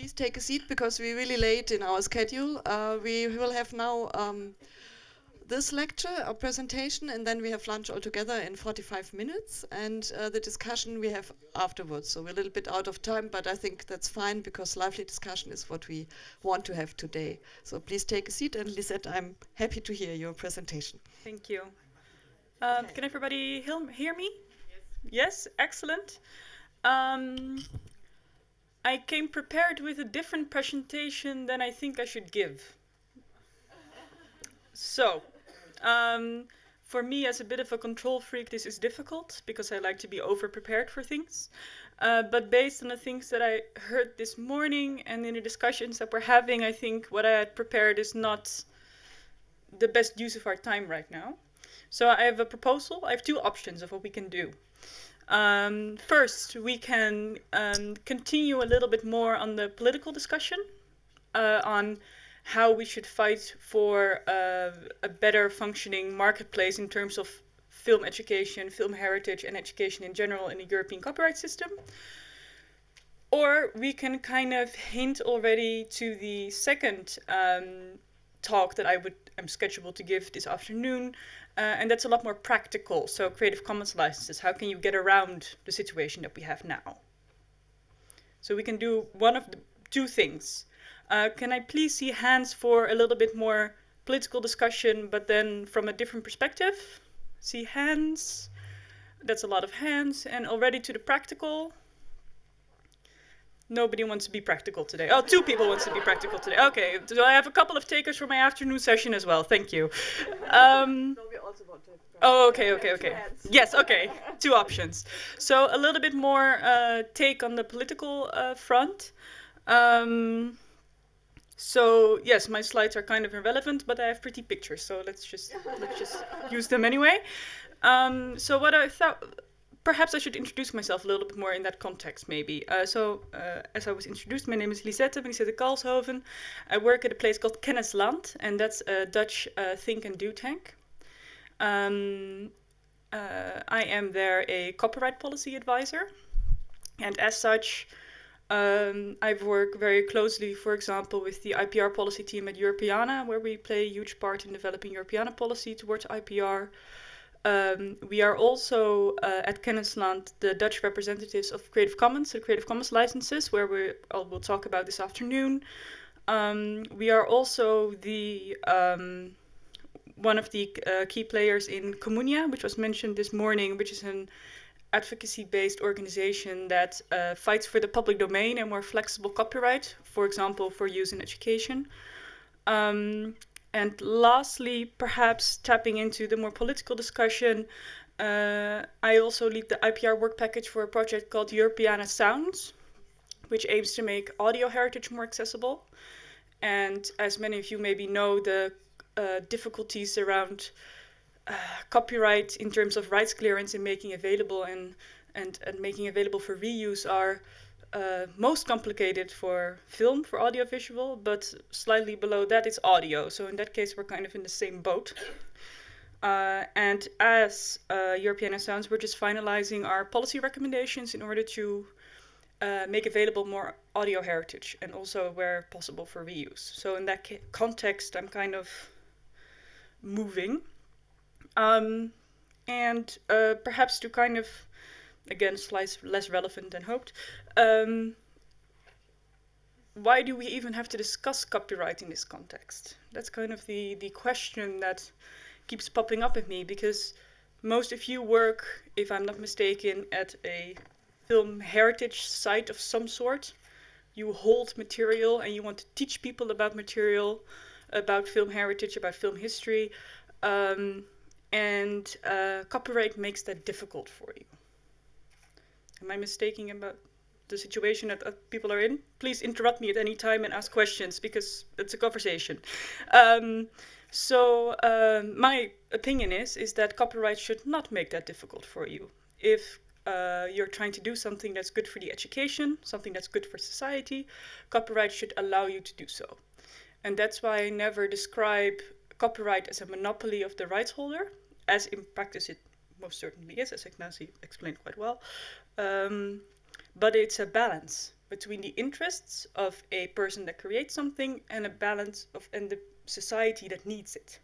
please take a seat because we're really late in our schedule. We will have now this lecture, our presentation, and then we have lunch all together in 45 minutes, and the discussion we have afterwards. So we're a little bit out of time, but I think that's fine because lively discussion is what we want to have today. So please take a seat, and Lisette, I'm happy to hear your presentation. Thank you. Okay. Can everybody hear me? Yes. Yes, excellent. I came prepared with a different presentation than I think I should give. So, for me as a bit of a control freak, this is difficult because I like to be over-prepared for things. But based on the things that I heard this morning and in the discussions that we're having, I think what I had prepared is not the best use of our time right now. So I have a proposal. I have two options of what we can do. First, we can continue a little bit more on the political discussion on how we should fight for a better functioning marketplace in terms of film education, film heritage, and education in general in the European copyright system. Or we can kind of hint already to the second talk that I'm scheduled to give this afternoon, and that's a lot more practical. So Creative Commons licenses, how can you get around the situation that we have now? So we can do one of the two things. Can I please see hands for a little bit more political discussion, but then from a different perspective? See hands, that's a lot of hands, and already to the practical. Nobody wants to be practical today. Oh, two people wants to be practical today. Okay, so I have a couple of takers for my afternoon session as well. Thank you. No, we also want to have practical. Oh, okay. Yes, okay, two options. So a little bit more take on the political front. So yes, my slides are kind of irrelevant, but I have pretty pictures. So let's just use them anyway. So what I thought. Perhaps I should introduce myself a little bit more in that context, maybe. So, as I was introduced, my name is Lisette Kalshoven. I work at a place called Kennisland, and that's a Dutch think and do tank. I am there a copyright policy advisor, and as such, I work very closely, for example, with the IPR policy team at Europeana, where we play a huge part in developing Europeana policy towards IPR. We are also at Kennisland the Dutch representatives of Creative Commons, the Creative Commons licenses, where we'll talk about this afternoon. We are also the one of the key players in Comunia, which was mentioned this morning, which is an advocacy-based organization that fights for the public domain and more flexible copyright, for example, for use in education. And lastly, perhaps tapping into the more political discussion, I also lead the IPR work package for a project called Europeana Sounds, which aims to make audio heritage more accessible. And as many of you maybe know, the difficulties around copyright in terms of rights clearance and making available and making available for reuse are most complicated for film, for audiovisual, but slightly below that it's audio. So in that case, we're kind of in the same boat. And as Europeana Sounds, we're just finalizing our policy recommendations in order to make available more audio heritage and also where possible for reuse. So in that context, I'm kind of moving. And perhaps to kind of again, slice less relevant than hoped. Why do we even have to discuss copyright in this context? That's kind of the question that keeps popping up at me, because most of you work, if I'm not mistaken, at a film heritage site of some sort. You hold material and you want to teach people about material, about film heritage, about film history, and copyright makes that difficult for you. Am I mistaken about the situation that people are in? Please interrupt me at any time and ask questions because it's a conversation. So my opinion is that copyright should not make that difficult for you. If you're trying to do something that's good for the education, something that's good for society, copyright should allow you to do so. And that's why I never describe copyright as a monopoly of the rights holder, as in practice it most certainly is, as Ignacy explained quite well. But it's a balance. between the interests of a person that creates something and a balance of and the society that needs it.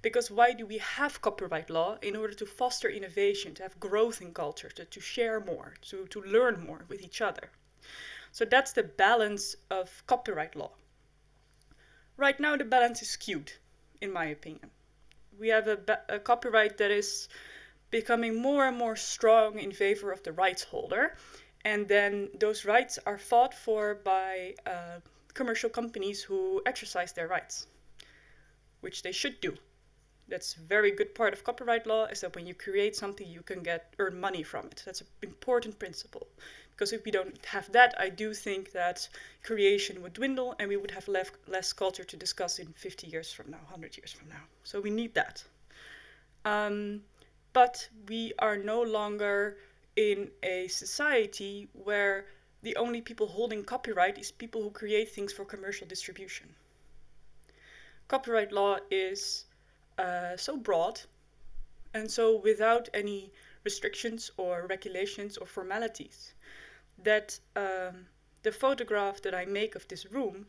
Because why do we have copyright law? In order to foster innovation, to have growth in culture, to share more, to learn more with each other. So that's the balance of copyright law. Right now, the balance is skewed, in my opinion. We have a copyright that is becoming more and more strong in favor of the rights holder. And then those rights are fought for by commercial companies who exercise their rights, which they should do. That's a very good part of copyright law, is that when you create something, you can earn money from it. That's an important principle. Because if we don't have that, I do think that creation would dwindle and we would have less culture to discuss in 50 years from now, 100 years from now. So we need that. But we are no longer in a society where the only people holding copyright is people who create things for commercial distribution. Copyright law is so broad, and so without any restrictions or regulations or formalities, that the photograph that I make of this room,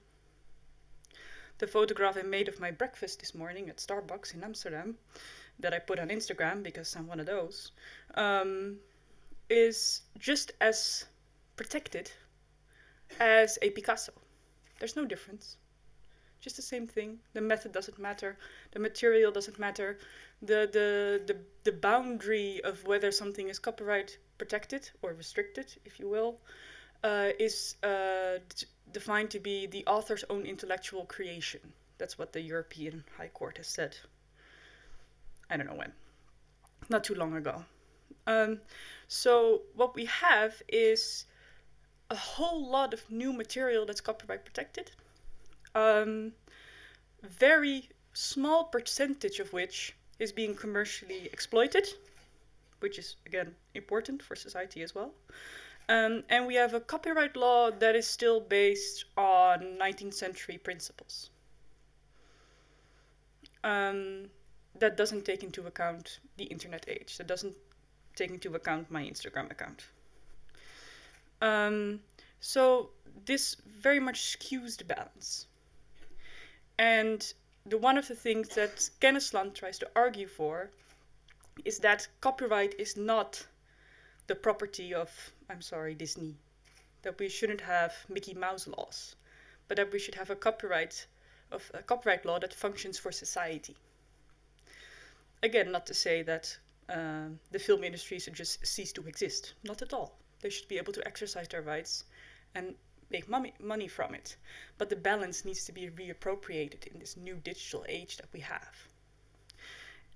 the photograph I made of my breakfast this morning at Starbucks in Amsterdam, that I put on Instagram because I'm one of those, is just as protected as a Picasso. There's no difference. Just the same thing. The method doesn't matter. The material doesn't matter. The boundary of whether something is copyright protected or restricted, if you will, is defined to be the author's own intellectual creation. That's what the European High Court has said. I don't know when. Not too long ago. So what we have is a whole lot of new material that's copyright protected. Very small percentage of which is being commercially exploited, which is, again, important for society as well. And we have a copyright law that is still based on 19th century principles. That doesn't take into account the internet age. That doesn't take into account my Instagram account. So this very much skews the balance. And one of the things that Kennisland tries to argue for is that copyright is not the property of, I'm sorry, Disney. That we shouldn't have Mickey Mouse laws, but that we should have a copyright law that functions for society. Again, not to say that the film industry should just cease to exist. Not at all. They should be able to exercise their rights and make money from it. But the balance needs to be reappropriated in this new digital age that we have.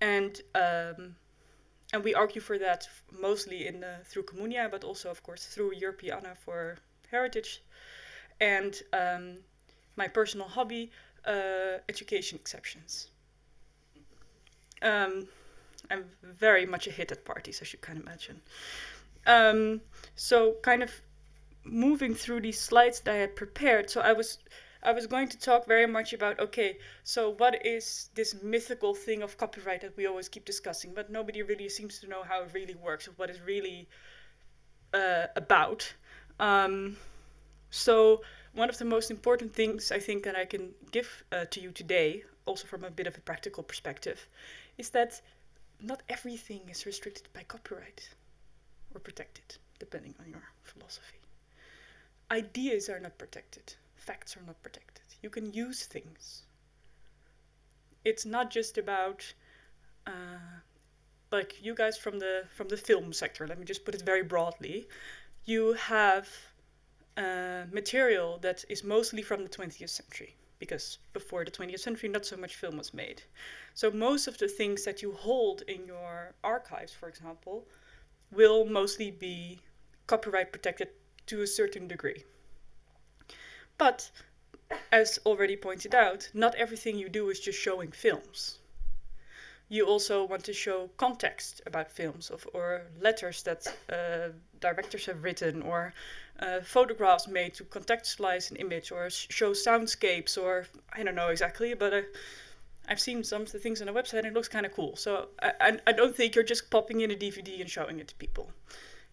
And we argue for that mostly in through Comunia, but also, of course, through Europeana for heritage. And my personal hobby, education exceptions. I'm very much a hit at parties, as you can imagine. So kind of moving through these slides that I had prepared, so I was going to talk very much about, okay, so what is this mythical thing of copyright that we always keep discussing, but nobody really seems to know how it really works or what it's really about. So one of the most important things I think that I can give to you today, also from a bit of a practical perspective, is that not everything is restricted by copyright or protected, depending on your philosophy. Ideas are not protected. Facts are not protected. You can use things. It's not just about, like you guys from the film sector, let me just put it very broadly. You have material that is mostly from the 20th century, because before the 20th century, not so much film was made. So most of the things that you hold in your archives, for example, will mostly be copyright protected to a certain degree. But, as already pointed out, not everything you do is just showing films. You also want to show context about films, or letters that directors have written, or photographs made to contextualize an image, or show soundscapes, or I don't know exactly, but I've seen some of the things on the website and it looks kind of cool. So I don't think you're just popping in a DVD and showing it to people.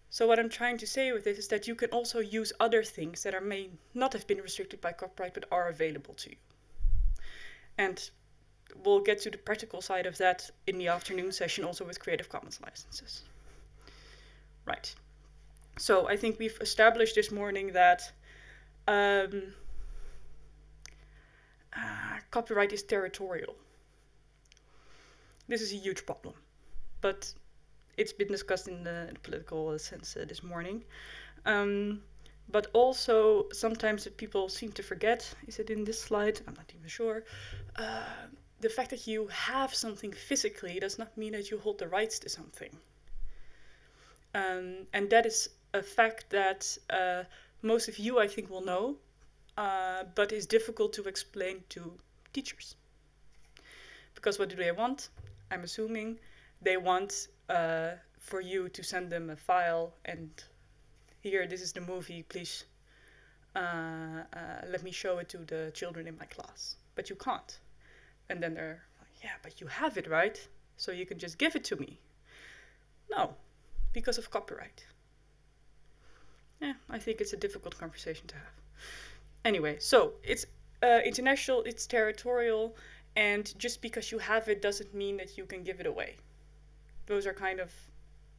So what I'm trying to say with this is that you can also use other things that are may not have been restricted by copyright, but are available to you. And we'll get to the practical side of that in the afternoon session, also with Creative Commons licenses. Right. So I think we've established this morning that copyright is territorial. This is a huge problem, but it's been discussed in the political sense this morning. But also sometimes that people seem to forget, is it in this slide? I'm not even sure. The fact that you have something physically does not mean that you hold the rights to something. And that is a fact that most of you, I think, will know, but is difficult to explain to teachers. Because what do they want? I'm assuming they want for you to send them a file and here, this is the movie, please let me show it to the children in my class. But you can't. And then they're like, yeah, but you have it, right? So you can just give it to me. No, because of copyright. Yeah, I think it's a difficult conversation to have. Anyway, so it's international, it's territorial, and just because you have it doesn't mean that you can give it away. Those are kind of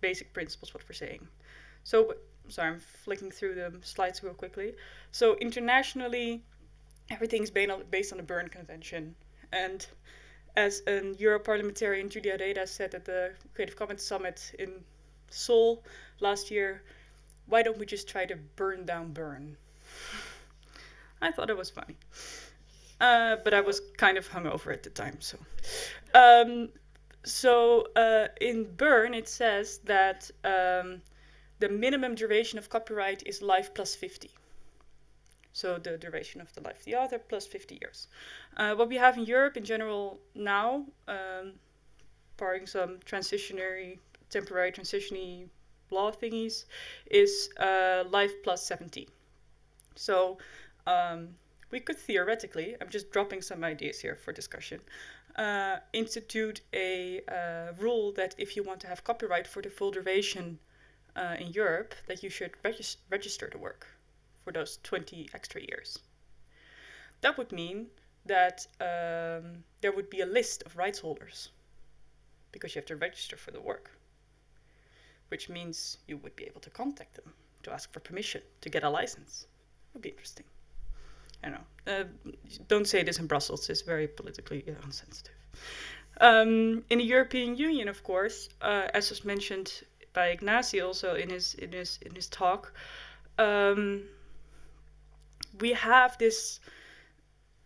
basic principles, what we're saying. So, sorry, I'm flicking through the slides real quickly. So internationally, everything's based on the Berne Convention. And as an Europarliamentarian, Julia Reda said at the Creative Commons Summit in Seoul last year, why don't we just try to burn down Berne? I thought it was funny. But I was kind of hungover at the time, so. In Berne, it says that the minimum duration of copyright is life plus 50. So the duration of the life of the author plus 50 years. What we have in Europe in general now, barring some temporary transitionary law thingies, is life plus 70. So we could theoretically, I'm just dropping some ideas here for discussion, institute a rule that if you want to have copyright for the full duration in Europe, that you should register the work for those 20 extra years. That would mean that there would be a list of rights holders because you have to register for the work, which means you would be able to contact them to ask for permission to get a license. It would be interesting. I don't know. Don't say this in Brussels. It's very politically insensitive. In the European Union, of course, as was mentioned by Ignacy also in his talk, we have this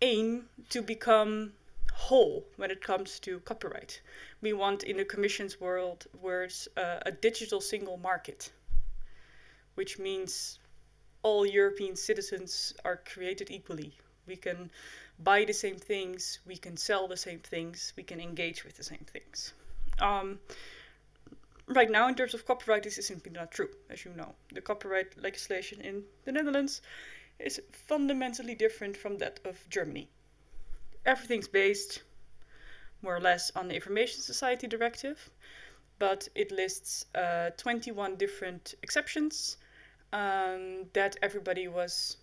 aim to become whole when it comes to copyright. We want, in the Commission's words, a digital single market, which means all European citizens are created equally. We can buy the same things, we can sell the same things, we can engage with the same things. Right now, in terms of copyright, this is simply not true, as you know. The copyright legislation in the Netherlands is fundamentally different from that of Germany. Everything's based, more or less, on the Information Society Directive, but it lists 21 different exceptions that everybody was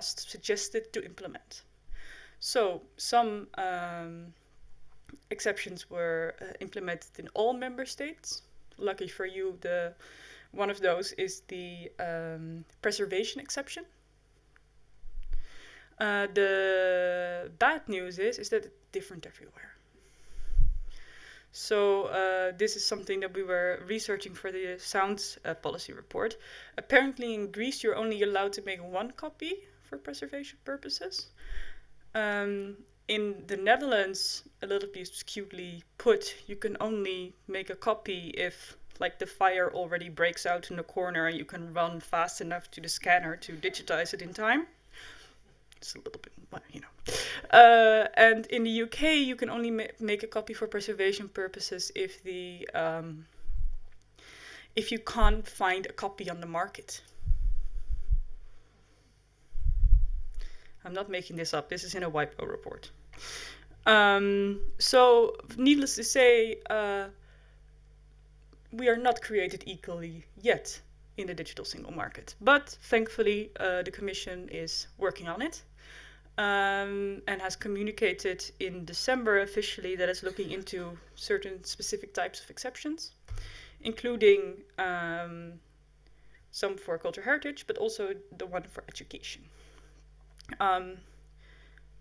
suggested to implement. So, some exceptions were implemented in all member states. Lucky for you, one of those is the preservation exception. The bad news is that it's different everywhere. So this is something that we were researching for the Sounds policy report. Apparently in Greece you're only allowed to make one copy for preservation purposes. In the Netherlands, a little bit skewedly put, you can only make a copy if, like, the fire already breaks out in the corner and you can run fast enough to the scanner to digitize it in time. It's a little bit, well, you know. And in the UK, you can only make a copy for preservation purposes if the if you can't find a copy on the market. I'm not making this up. This is in a WIPO report. So, needless to say, we are not created equally yet in the digital single market. But thankfully, the Commission is working on it and has communicated in December officially that it's looking into certain specific types of exceptions, including some for cultural heritage, but also the one for education,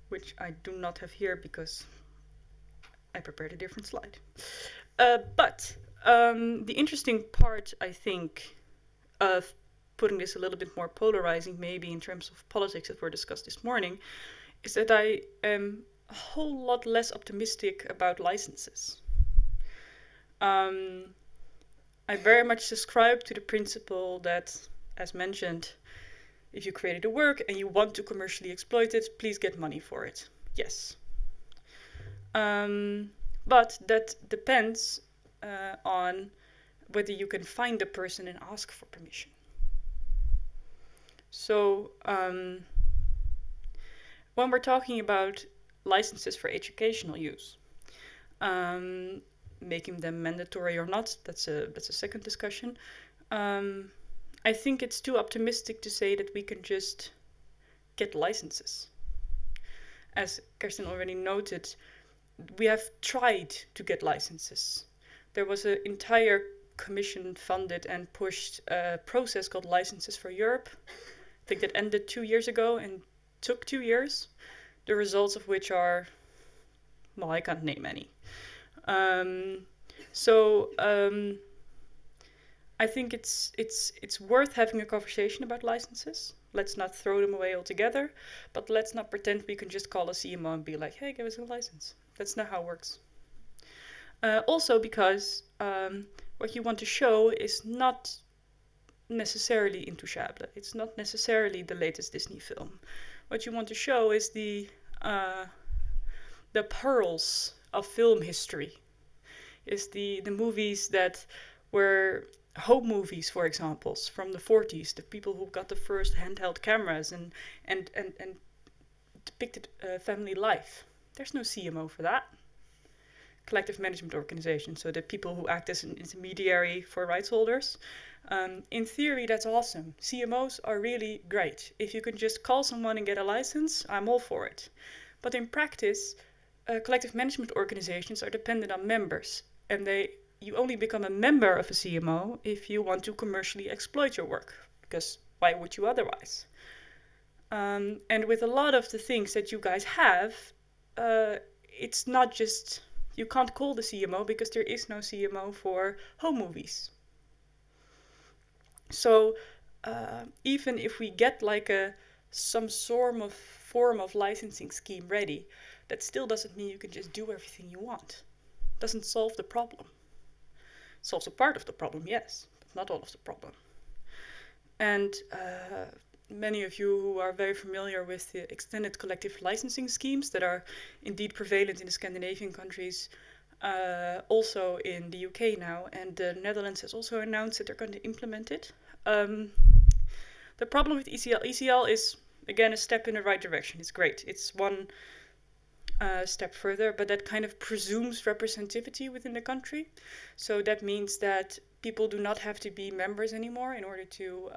which I do not have here because I prepared a different slide. But the interesting part, I think, of putting this a little bit more polarizing, maybe in terms of politics that were discussed this morning, is that I am a whole lot less optimistic about licenses. I very much subscribe to the principle that, as mentioned, if you created a work and you want to commercially exploit it, please get money for it. Yes. But that depends on whether you can find the person and ask for permission. So when we're talking about licenses for educational use, making them mandatory or not, that's a second discussion. I think it's too optimistic to say that we can just get licenses. As Kirsten already noted, we have tried to get licenses. There was an entire Commission-funded and pushed process called Licenses for Europe. I think that ended 2 years ago and took 2 years, the results of which are, well, I can't name any. So I think it's worth having a conversation about licenses. Let's not throw them away altogether, but let's not pretend we can just call a CMO and be like, hey, give us a license. That's not how it works. Also because what you want to show is not necessarily into Chaplin. It's not necessarily the latest Disney film. What you want to show is the pearls of film history, is the movies that were home movies, for example, from the 40s, the people who got the first handheld cameras and depicted family life. There's no CMO for that. Collective management organization, so the people who act as an intermediary for rights holders. In theory, that's awesome. CMOs are really great. If you can just call someone and get a license, I'm all for it. But in practice, collective management organizations are dependent on members, and you only become a member of a CMO if you want to commercially exploit your work, because why would you otherwise? And with a lot of the things that you guys have, it's not just... You can't call the CMO because there is no CMO for home movies. So even if we get like some form of licensing scheme ready, that still doesn't mean you can just do everything you want. It doesn't solve the problem. It solves a part of the problem, yes, but not all of the problem. And many of you who are very familiar with the extended collective licensing schemes that are indeed prevalent in the Scandinavian countries, also in the UK now, and the Netherlands has also announced that they're going to implement it. The problem with ECL is, again, a step in the right direction. It's great. It's one step further, but that kind of presumes representativity within the country. So that means that people do not have to be members anymore in order to...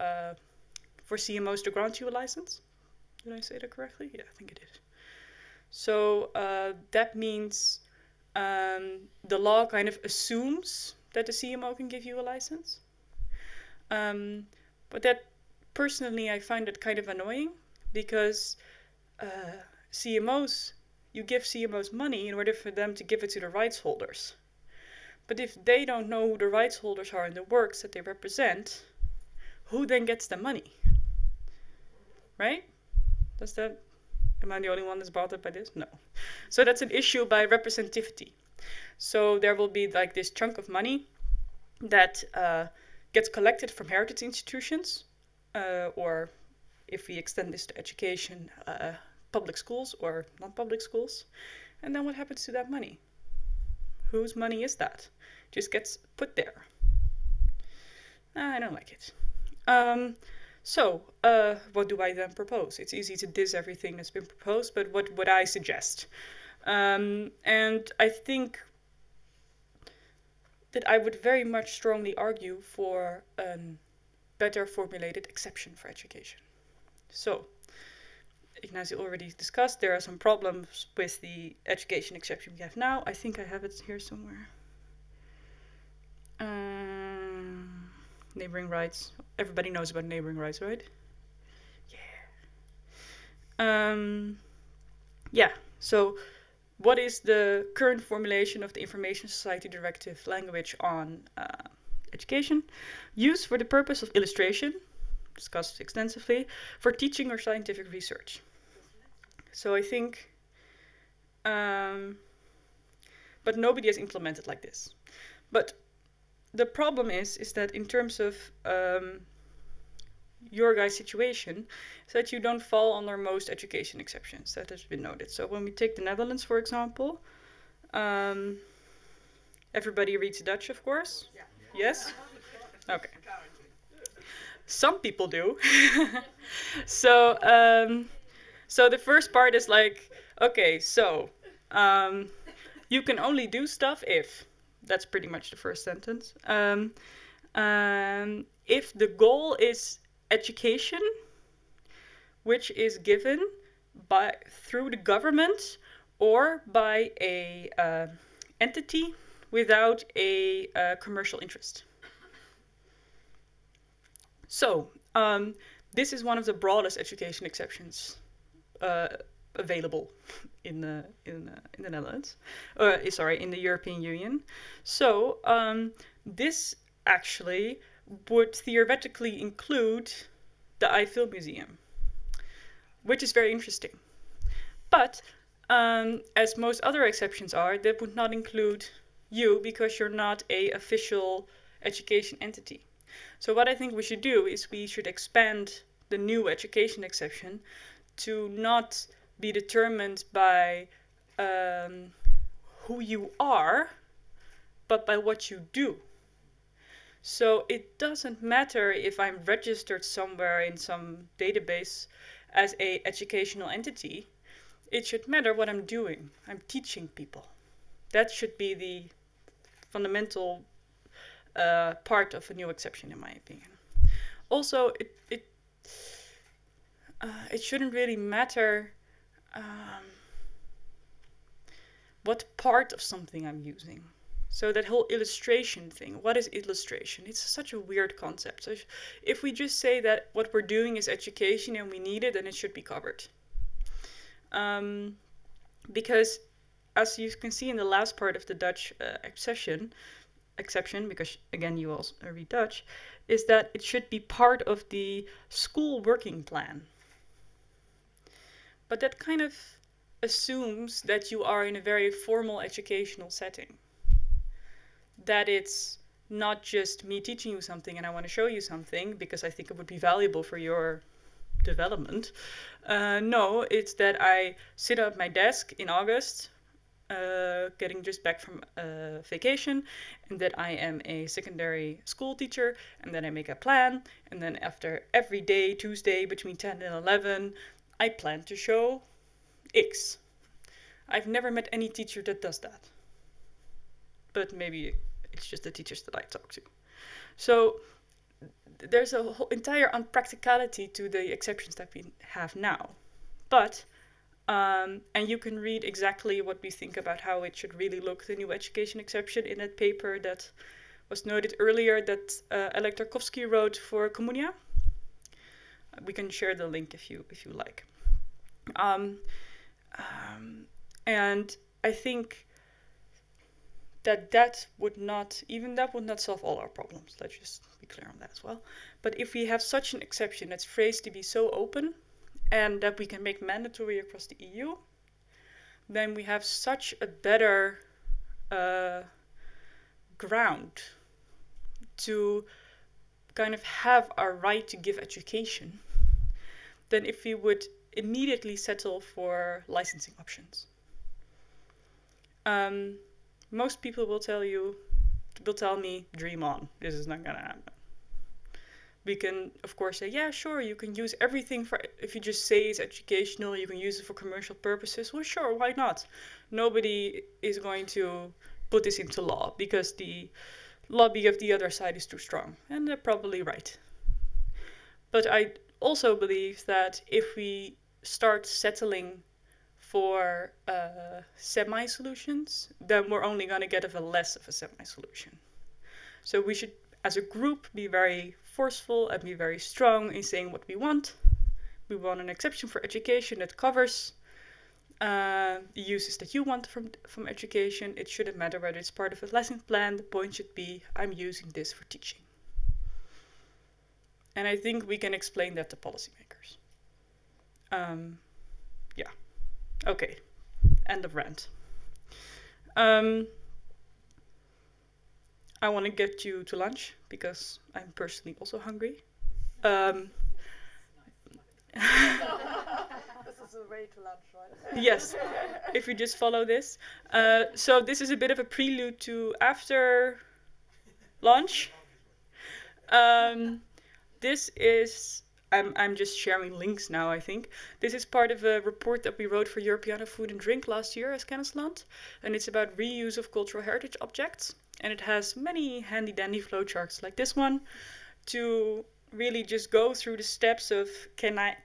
for CMOs to grant you a license. Did I say that correctly? Yeah, I think it did. So that means the law kind of assumes that the CMO can give you a license. But that, personally, I find it kind of annoying because CMOs, you give CMOs money in order for them to give it to the rights holders. But if they don't know who the rights holders are and the works that they represent, who then gets the money? Right? Am I the only one that's bothered by this? No. So that's an issue by representativity. So there will be like this chunk of money that gets collected from heritage institutions, or if we extend this to education, public schools or non-public schools. And then what happens to that money? Whose money is that? Just gets put there. I don't like it. So what do I then propose? It's easy to diss everything that's been proposed, but what would I suggest? And I think that I would very much strongly argue for a better formulated exception for education. So, Ignacy already discussed, there are some problems with the education exception we have now. I think I have it here somewhere. Neighboring rights. Everybody knows about neighboring rights, right? Yeah. Yeah, so what is the current formulation of the Information Society Directive language on education? Use for the purpose of illustration, discussed extensively, for teaching or scientific research. So I think, but nobody has implemented like this. But the problem is that in terms of your guys' situation, is that you don't fall under most education exceptions that has been noted. So when we take the Netherlands, for example, everybody reads Dutch, of course. Yeah. Yes? Okay. Some people do. So, so the first part is like, okay, so you can only do stuff if. That's pretty much the first sentence. If the goal is education, which is given by through the government or by a entity without a commercial interest. So this is one of the broadest education exceptions available in the Netherlands, sorry, in the European Union. So this actually would theoretically include the IJVL Museum, which is very interesting. But as most other exceptions are, that would not include you because you're not an official education entity. So what I think we should do is we should expand the new education exception to not be determined by who you are, but by what you do. So it doesn't matter if I'm registered somewhere in some database as an educational entity. It should matter what I'm doing. I'm teaching people. That should be the fundamental part of a new exception, in my opinion. Also, it shouldn't really matter what part of something I'm using. So that whole illustration thing, what is illustration? It's such a weird concept. So if we just say that what we're doing is education and we need it, then it should be covered. Because as you can see in the last part of the Dutch exception, because again, you also read Dutch, is that it should be part of the school working plan. But that kind of assumes that you are in a very formal educational setting. That it's not just me teaching you something and I want to show you something because I think it would be valuable for your development. No, it's that I sit at my desk in August, getting just back from vacation, and that I am a secondary school teacher, and then I make a plan, and then after every day, Tuesday, between 10 and 11, I plan to show X. I've never met any teacher that does that. But maybe it's just the teachers that I talk to. So there's a whole entire unpracticality to the exceptions that we have now. But, and you can read exactly what we think about how it should really look, the new education exception, in that paper that was noted earlier that Alek Tarkovsky wrote for Comunia. We can share the link if you like. And I think that would not solve all our problems. Let's just be clear on that as well. But if we have such an exception that's phrased to be so open and that we can make mandatory across the EU, then we have such a better ground to kind of have our right to give education than if we would immediately settle for licensing options. Most people will tell me, dream on, this is not gonna happen. We can, of course, say, yeah, sure, you can use everything for, if you just say it's educational, you can use it for commercial purposes. Well, sure, why not? Nobody is going to put this into law because the lobby of the other side is too strong. And they're probably right. But I also believe that if we start settling for semi-solutions, then we're only going to get less of a semi-solution. So we should, as a group, be very forceful and be very strong in saying what we want. We want an exception for education that covers the uses that you want from education. It shouldn't matter whether it's part of a lesson plan. The point should be, I'm using this for teaching. And I think we can explain that to policymakers. Yeah. Okay. End of rant. I want to get you to lunch because I'm personally also hungry. This is a way to lunch, right? Yes, if you just follow this. So this is a bit of a prelude to after lunch. This is, I'm just sharing links now, I think. This is part of a report that we wrote for Europeana Food and Drink last year as Kennisland. And it's about reuse of cultural heritage objects. And it has many handy-dandy flowcharts like this one to really just go through the steps of can I,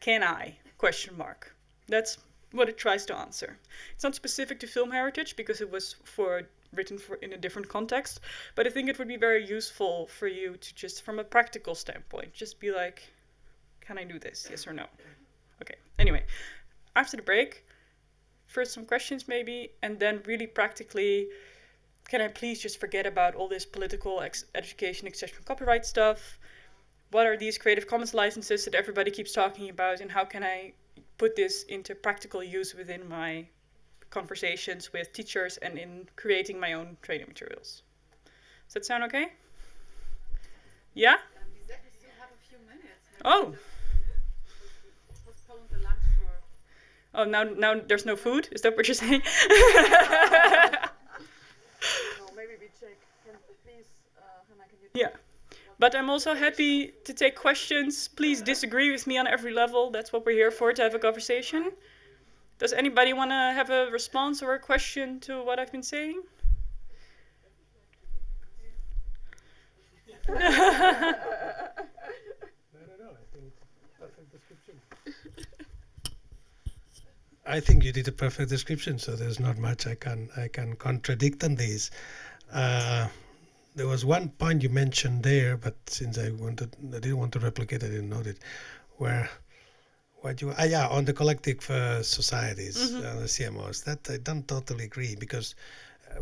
question mark. That's what it tries to answer. It's not specific to film heritage because it was written in a different context, but I think it would be very useful for you to just, from a practical standpoint, just be like, can I do this, yes or no? Okay, anyway, after the break, first some questions maybe, and then really practically, can I please just forget about all this political education, exception, copyright stuff? What are these Creative Commons licenses that everybody keeps talking about? And how can I put this into practical use within my conversations with teachers and in creating my own training materials? Does that sound okay? Yeah? We still have a few minutes. Oh. Postpone the lunch for... Oh, now there's no food? Is that what you're saying? Yeah, but I'm also happy to take questions. Please disagree with me on every level. That's what we're here for, to have a conversation. Does anybody want to have a response or a question to what I've been saying? No, I think it's a perfect description. I think you did a perfect description, so there's not much I can contradict on these. There was one point you mentioned there, but since I didn't want to replicate, I didn't note it. Where, what you, yeah, on the collective societies, the CMOs. That I don't totally agree because,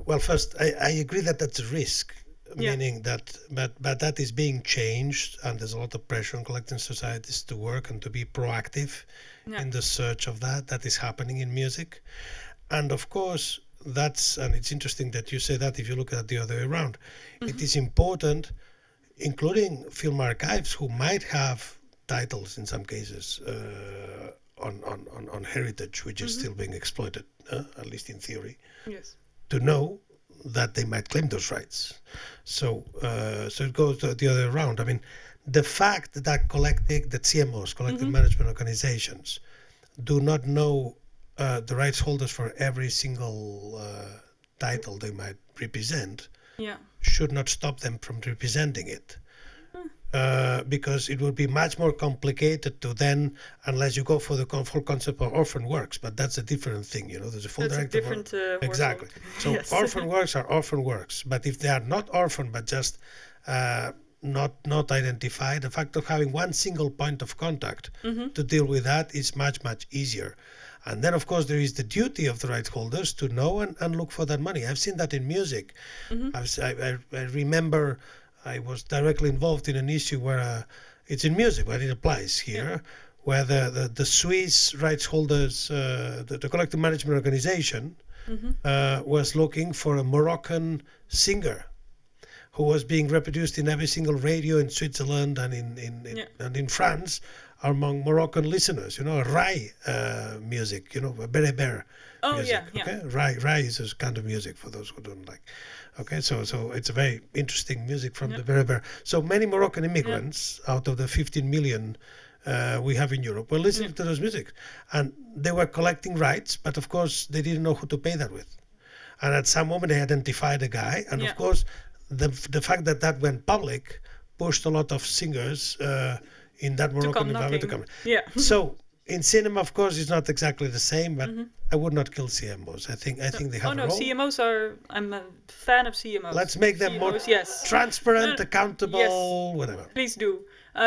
well, first I agree that that's a risk, meaning that, but that is being changed, and there's a lot of pressure on collective societies to work and to be proactive in the search of that. That is happening in music, and of course. And it's interesting that you say that if you look at it the other way around. It is important, including film archives who might have titles in some cases on heritage, which is still being exploited, at least in theory, to know that they might claim those rights. So so it goes the other way around. I mean, the fact that CMOs, collective management organizations, do not know the rights holders for every single title they might represent should not stop them from representing it, because it would be much more complicated to then, unless you go for the full concept of orphan works, but that's a different thing, you know. There's a full directive. Different exactly. So orphan works are orphan works, but if they are not orphan but just not identified, the fact of having one single point of contact to deal with that is much easier. And then, of course, there is the duty of the right holders to know and look for that money. I've seen that in music. I remember I was directly involved in an issue where it's in music, but it applies here, where the Swiss rights holders, the collective management organization, was looking for a Moroccan singer who was being reproduced in every single radio in Switzerland and and in France. Among Moroccan listeners, you know, Rai music, you know, Berber music. Rai is a kind of music for those who don't like. Okay, so it's a very interesting music from the Berber. So many Moroccan immigrants out of the 15 million we have in Europe were listening to those music, and they were collecting rights, but of course they didn't know who to pay that with. And at some moment they identified a guy, and of course the fact that that went public pushed a lot of singers in that Moroccan environment to come. Yeah. So in cinema, of course, it's not exactly the same, but I would not kill CMOs. I think they have a role. CMOs are... I'm a fan of CMOs. Let's make them more transparent, accountable, whatever. Please do.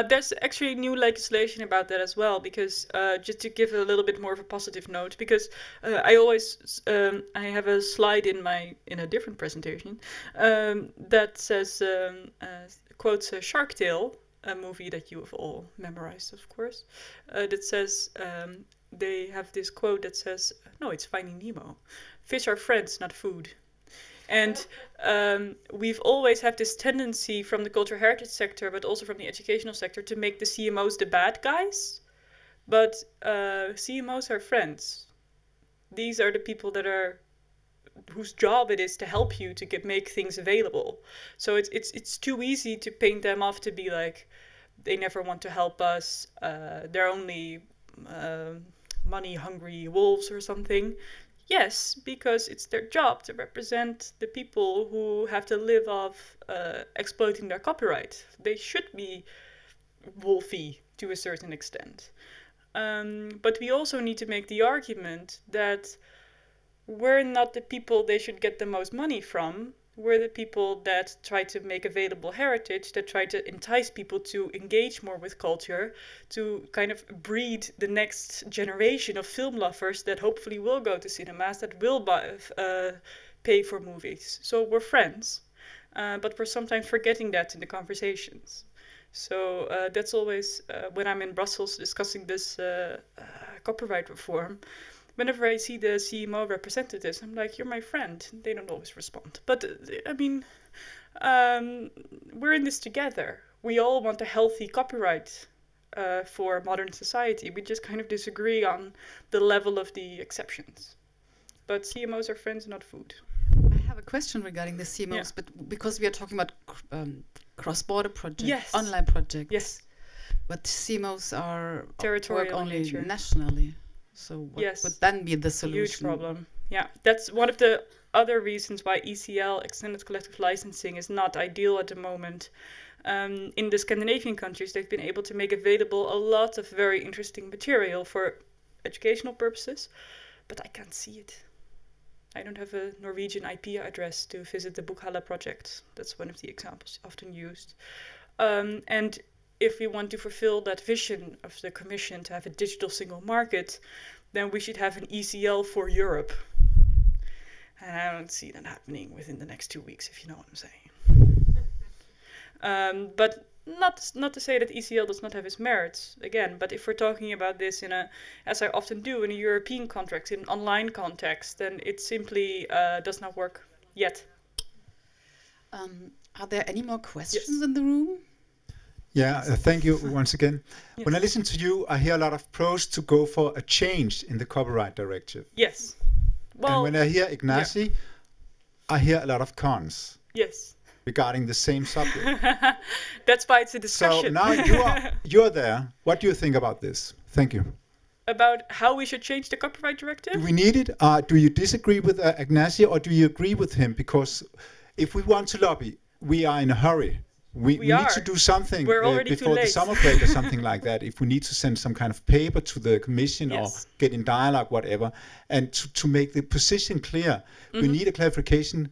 There's actually new legislation about that as well, because just to give a little bit more of a positive note, because I always I have a slide in a different presentation that says quotes Shark Tale, a movie that you have all memorized, of course, that says they have this quote that says, no, it's Finding Nemo, fish are friends, not food. And we've always had this tendency from the cultural heritage sector, but also from the educational sector, to make the CMOs the bad guys. But CMOs are friends. These are the people that are whose job it is to help you to make things available. So it's too easy to paint them off to be like, they never want to help us. They're only money-hungry wolves or something. Yes, because it's their job to represent the people who have to live off exploiting their copyright. They should be wolfy to a certain extent. But we also need to make the argument that we're not the people they should get the most money from. We're the people that try to make available heritage, that try to entice people to engage more with culture, to kind of breed the next generation of film lovers that hopefully will go to cinemas, that will buy, pay for movies. So we're friends, but we're sometimes forgetting that in the conversations. So that's always, when I'm in Brussels discussing this copyright reform, whenever I see the CMO representatives, I'm like, you're my friend. They don't always respond. But, I mean, we're in this together. We all want a healthy copyright for modern society. We just kind of disagree on the level of the exceptions. But CMOs are friends, not food. I have a question regarding the CMOs, but because we are talking about cross-border projects, online projects. Yes. But CMOs are work only nationally. So what would then be the solution? Huge problem. Yeah, that's one of the other reasons why ECL, Extended Collective Licensing, is not ideal at the moment. In the Scandinavian countries, they've been able to make available a lot of very interesting material for educational purposes, but I can't see it. I don't have a Norwegian IP address to visit the Bokhala project. That's one of the examples often used. And if we want to fulfill that vision of the Commission to have a digital single market, then we should have an ECL for Europe. And I don't see that happening within the next 2 weeks, if you know what I'm saying. But not to say that ECL does not have its merits, again, but if we're talking about this in a, as I often do, in a European context, in an online context, then it simply does not work yet. Are there any more questions in the room? Yeah, thank you once again. Yes. When I listen to you, I hear a lot of pros to go for a change in the copyright directive. Yes. Well, and when I hear Ignacy, I hear a lot of cons. Yes. Regarding the same subject. That's why it's a discussion. So now you're there. What do you think about this? Thank you. About how we should change the copyright directive? Do we need it? Do you disagree with Ignacy, or do you agree with him? Because if we want to lobby, we are in a hurry. We need to do something before the summer break or something like that. If we need to send some kind of paper to the Commission or get in dialogue, whatever, and to make the position clear, we need a clarification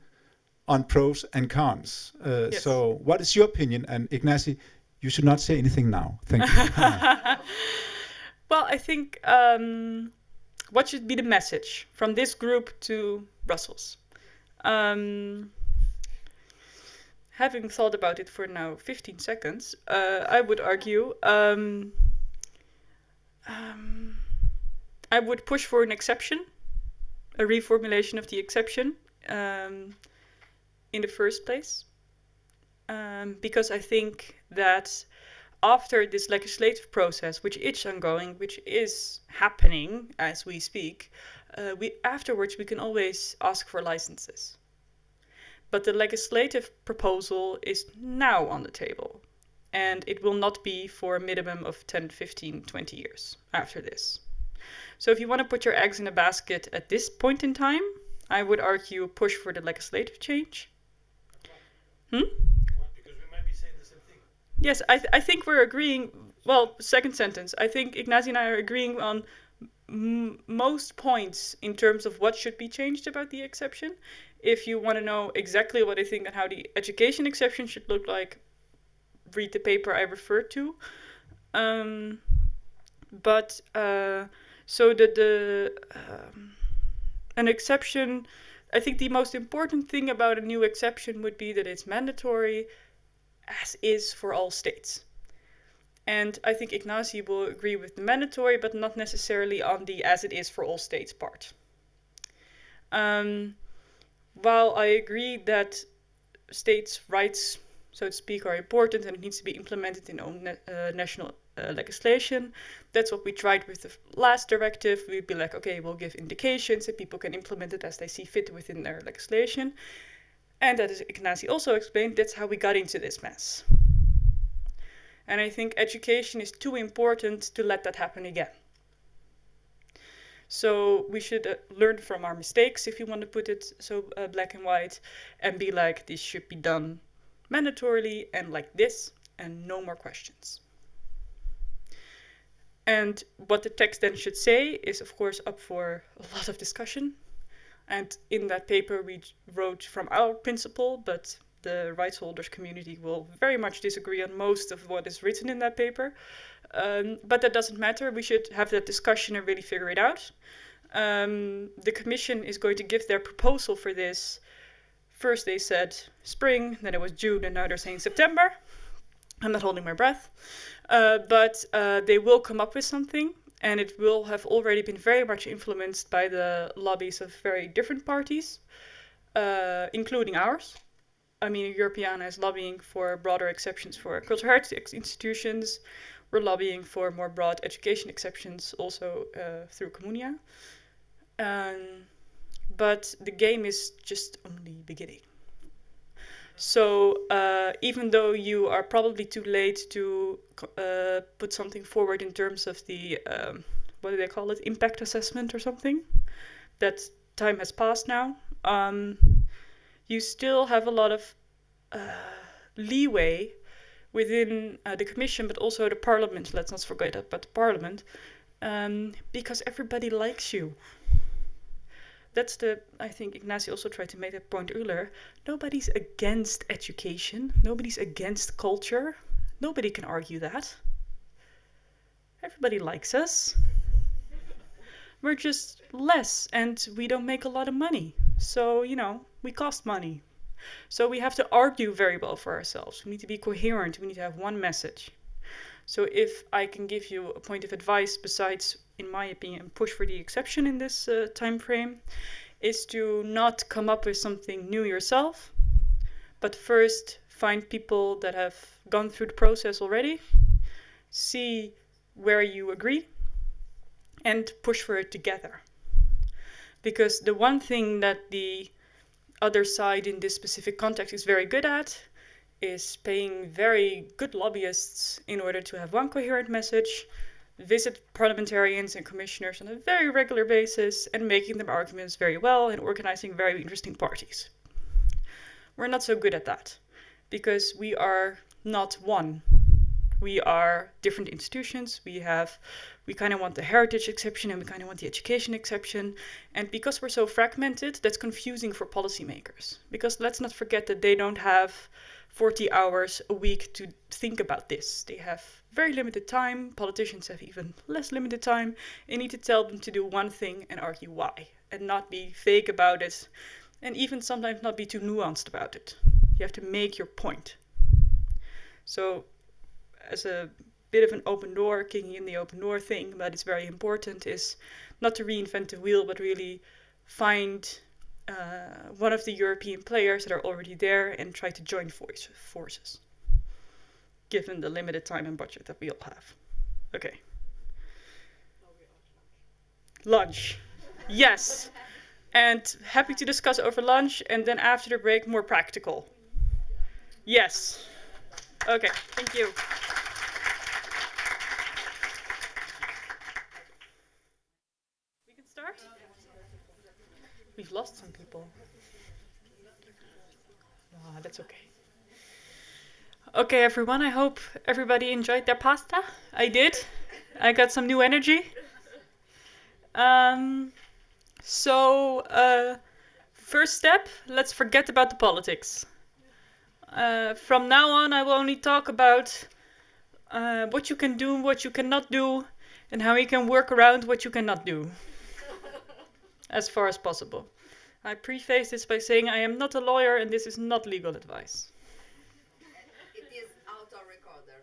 on pros and cons. So what is your opinion? And Ignacy, you should not say anything now. Thank you. Well, I think what should be the message from this group to Brussels? Having thought about it for now 15 seconds, I would argue I would push for an exception, a reformulation of the exception in the first place, because I think that after this legislative process, which is ongoing, which is happening as we speak, afterwards we can always ask for licenses. But the legislative proposal is now on the table, and it will not be for a minimum of 10, 15, 20 years after this. So if you want to put your eggs in a basket at this point in time, I would argue push for the legislative change. Well, because we might be saying the same thing. Yes, I think we're agreeing. Well, second sentence. I think Ignacy and I are agreeing on most points in terms of what should be changed about the exception. If you want to know exactly what I think and how the education exception should look like, read the paper I referred to. So an exception, I think the most important thing about a new exception would be that it's mandatory as is for all states. And I think Ignacy will agree with the mandatory, but not necessarily on the as it is for all states part. While I agree that states' rights, so to speak, are important and it needs to be implemented in own national legislation. That's what we tried with the last directive. We'd be like, okay, we'll give indications and people can implement it as they see fit within their legislation. And as Ignacy also explained, that's how we got into this mess. And I think education is too important to let that happen again. So we should learn from our mistakes, if you want to put it so black and white, and be like, this should be done mandatorily and like this, and no more questions. And what the text then should say is, of course, up for a lot of discussion. And in that paper, we wrote from our principle, but the rights holders community will very much disagree on most of what is written in that paper. But that doesn't matter. We should have that discussion and really figure it out. The commission is going to give their proposal for this. First they said spring, then it was June, and now they're saying September. I'm not holding my breath. But they will come up with something, and it will have already been very much influenced by the lobbies of very different parties, including ours. I mean, Europeana is lobbying for broader exceptions for cultural heritage institutions. We're lobbying for more broad education exceptions also through Comunia. But the game is just only beginning. So even though you are probably too late to put something forward in terms of the, what do they call it, impact assessment or something, that time has passed now. You still have a lot of leeway within the Commission, but also the Parliament. Let's not forget about the Parliament, because everybody likes you. That's the, I think Ignacy also tried to make that point earlier. Nobody's against education. Nobody's against culture. Nobody can argue that. Everybody likes us. We're just less, and we don't make a lot of money. So, you know, we cost money. So we have to argue very well for ourselves. We need to be coherent. We need to have one message. So if I can give you a point of advice besides, in my opinion, push for the exception in this time frame, is to not come up with something new yourself, but first find people that have gone through the process already, see where you agree, and push for it together. Because the one thing that the other side in this specific context is very good at is paying very good lobbyists in order to have one coherent message, visit parliamentarians and commissioners on a very regular basis, and making them arguments very well and organizing very interesting parties. We're not so good at that because we are not one. We are different institutions. We kind of want the heritage exception and we kind of want the education exception. And because we're so fragmented, that's confusing for policymakers. Because let's not forget that they don't have 40 hours a week to think about this. They have very limited time. Politicians have even less limited time. You need to tell them to do one thing and argue why. And not be vague about it. And even sometimes not be too nuanced about it. You have to make your point. So, as a bit of an open door, kicking in the open door thing, but it's very important, is not to reinvent the wheel, but really find one of the European players that are already there and try to join forces, given the limited time and budget that we all have. Okay. Lunch. Yes. And happy to discuss over lunch, and then after the break, more practical. Yes. Okay, thank you. We can start? We've lost some people. No, that's okay. Okay, everyone, I hope everybody enjoyed their pasta. I did. I got some new energy. So, first step, let's forget about the politics. From now on, I will only talk about what you can do, what you cannot do, and how you can work around what you cannot do, as far as possible. I preface this by saying I am not a lawyer and this is not legal advice. It is auto-recorder.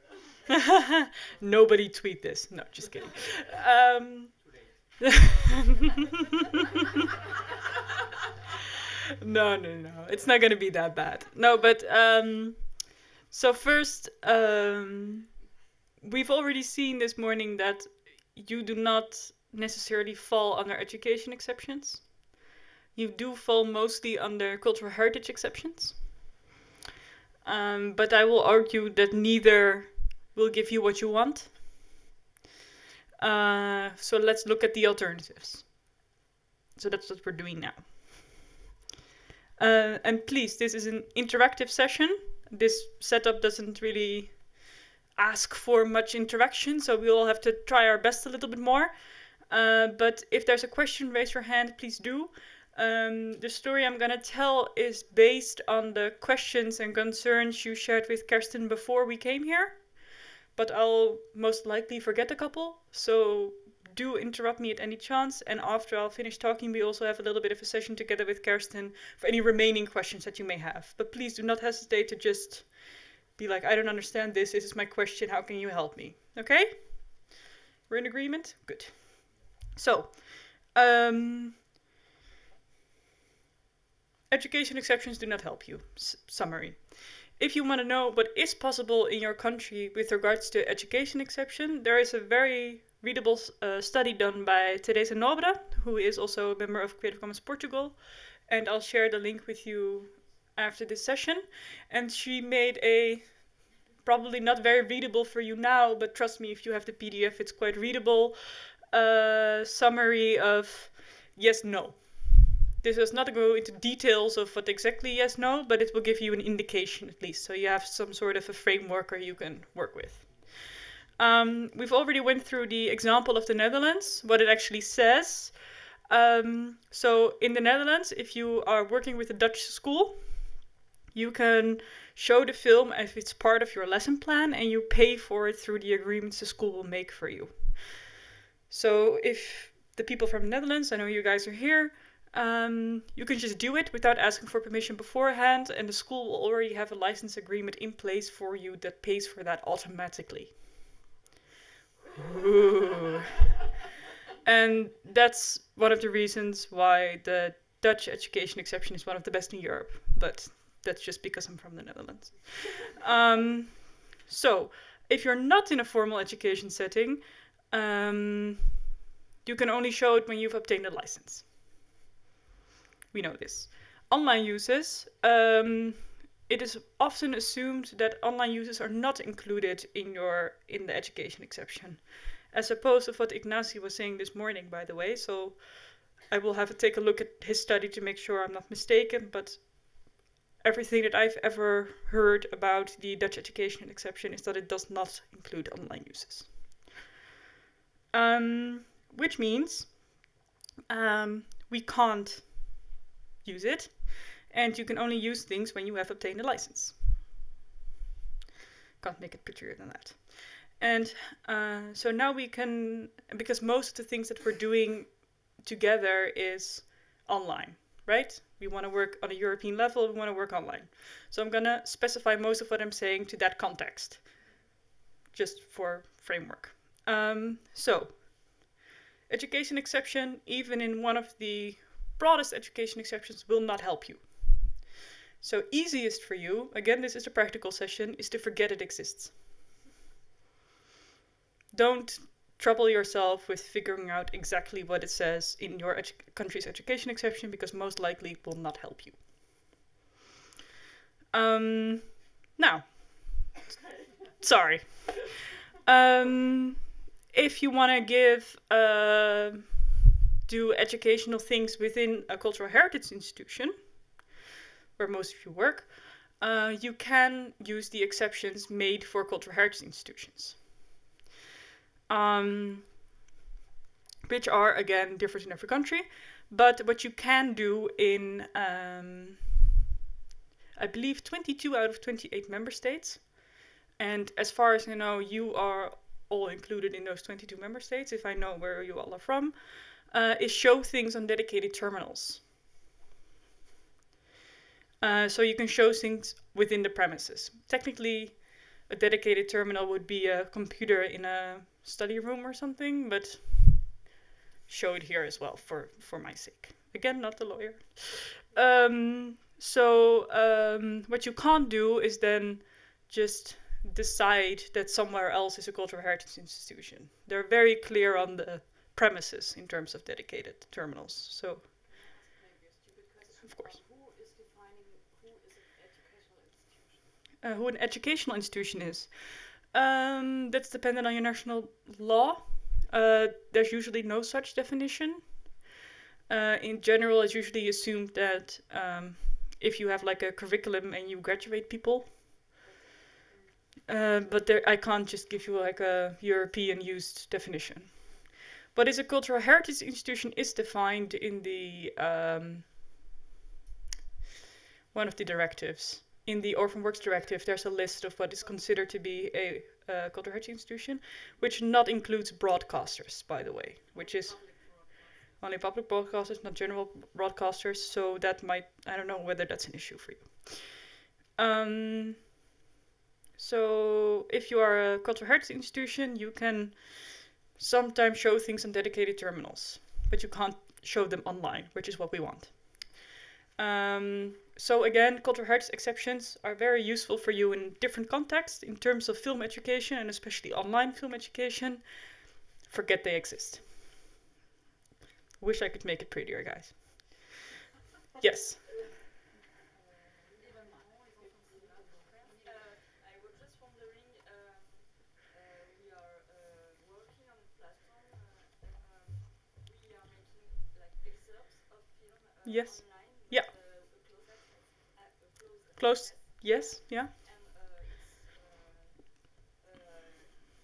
Nobody tweet this. No, just kidding. No. It's not going to be that bad. No, but so first, we've already seen this morning that you do not necessarily fall under education exceptions. You do fall mostly under cultural heritage exceptions. But I will argue that neither will give you what you want. So let's look at the alternatives. So that's what we're doing now. And please, this is an interactive session. This setup doesn't really ask for much interaction, so we all have to try our best a little bit more. But if there's a question, raise your hand, please do. The story I'm going to tell is based on the questions and concerns you shared with Kirsten before we came here, but I'll most likely forget a couple, so do interrupt me at any chance, and after I'll finish talking, we also have a little bit of a session together with Kirsten for any remaining questions that you may have. But please do not hesitate to just be like, I don't understand this, this is my question, how can you help me? Okay? We're in agreement? Good. So, education exceptions do not help you. Summary. If you want to know what is possible in your country with regards to education exception, there is a very readable study done by Teresa Nobre, who is also a member of Creative Commons Portugal, and I'll share the link with you after this session. And she made a, probably not very readable for you now, but trust me, if you have the PDF, it's quite readable, summary of yes, no. This does not go into details of what exactly yes, no, but it will give you an indication at least. So you have some sort of a framework or you can work with. We've already went through the example of the Netherlands, what it actually says. So in the Netherlands, if you are working with a Dutch school, you can show the film if it's part of your lesson plan and you pay for it through the agreements the school will make for you. So if the people from the Netherlands, I know you guys are here, you can just do it without asking for permission beforehand, and the school will already have a license agreement in place for you that pays for that automatically. Ooh. And that's one of the reasons why the Dutch education exception is one of the best in Europe, but that's just because I'm from the Netherlands. So, if you're not in a formal education setting, you can only show it when you've obtained a license. We know this. Online uses, it is often assumed that online uses are not included in the education exception, as opposed to what Ignacy was saying this morning, by the way. So I will have to take a look at his study to make sure I'm not mistaken, but everything that I've ever heard about the Dutch education exception is that it does not include online uses. Which means we can't use it, and you can only use things when you have obtained a license. Can't make it prettier than that. And so now we can, because most of the things that we're doing together is online, right? We want to work on a European level, we want to work online. So I'm gonna specify most of what I'm saying to that context, just for framework. So, education exception, even in one of the broadest education exceptions, will not help you. So easiest for you, again, this is a practical session, is to forget it exists. Don't trouble yourself with figuring out exactly what it says in your country's education exception, because most likely it will not help you. Now, sorry. If you want to do educational things within a cultural heritage institution, where most of you work, you can use the exceptions made for cultural heritage institutions, which are, again, different in every country. But what you can do in, I believe, 22 out of 28 member states, and as far as, you know, you are all included in those 22 member states, if I know where you all are from, is show things on dedicated terminals. So you can show things within the premises. Technically, a dedicated terminal would be a computer in a study room or something, but show it here as well for my sake. Again, not the lawyer. So what you can't do is then just decide that somewhere else is a cultural heritage institution. They're very clear on the premises in terms of dedicated terminals. So, of course. Who an educational institution is. That's dependent on your national law. There's usually no such definition. In general, it's usually assumed that if you have like a curriculum and you graduate people, but I can't just give you like a European used definition. What is a cultural heritage institution is defined in the one of the directives. In the Orphan Works Directive, there's a list of what is considered to be a cultural heritage institution, which not includes broadcasters, by the way, which is only public broadcasters, not general broadcasters. So that might, I don't know whether that's an issue for you. So if you are a cultural heritage institution, you can sometimes show things on dedicated terminals, but you can't show them online, which is what we want. So again, cultural heritage exceptions are very useful for you in different contexts in terms of film education and especially online film education. Forget they exist. Wish I could make it prettier, guys. Yes. Yes. Yeah. Close. Yes. Yeah. And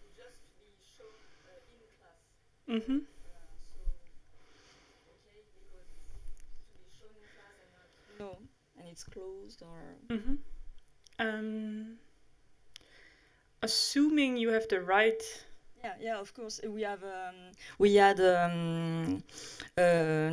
it's just to be shown in class. Mm-hmm. So okay, because to be shown in class and not and it's closed or. Mm-hmm. Assuming you have the right. Yeah, yeah, of course. We had an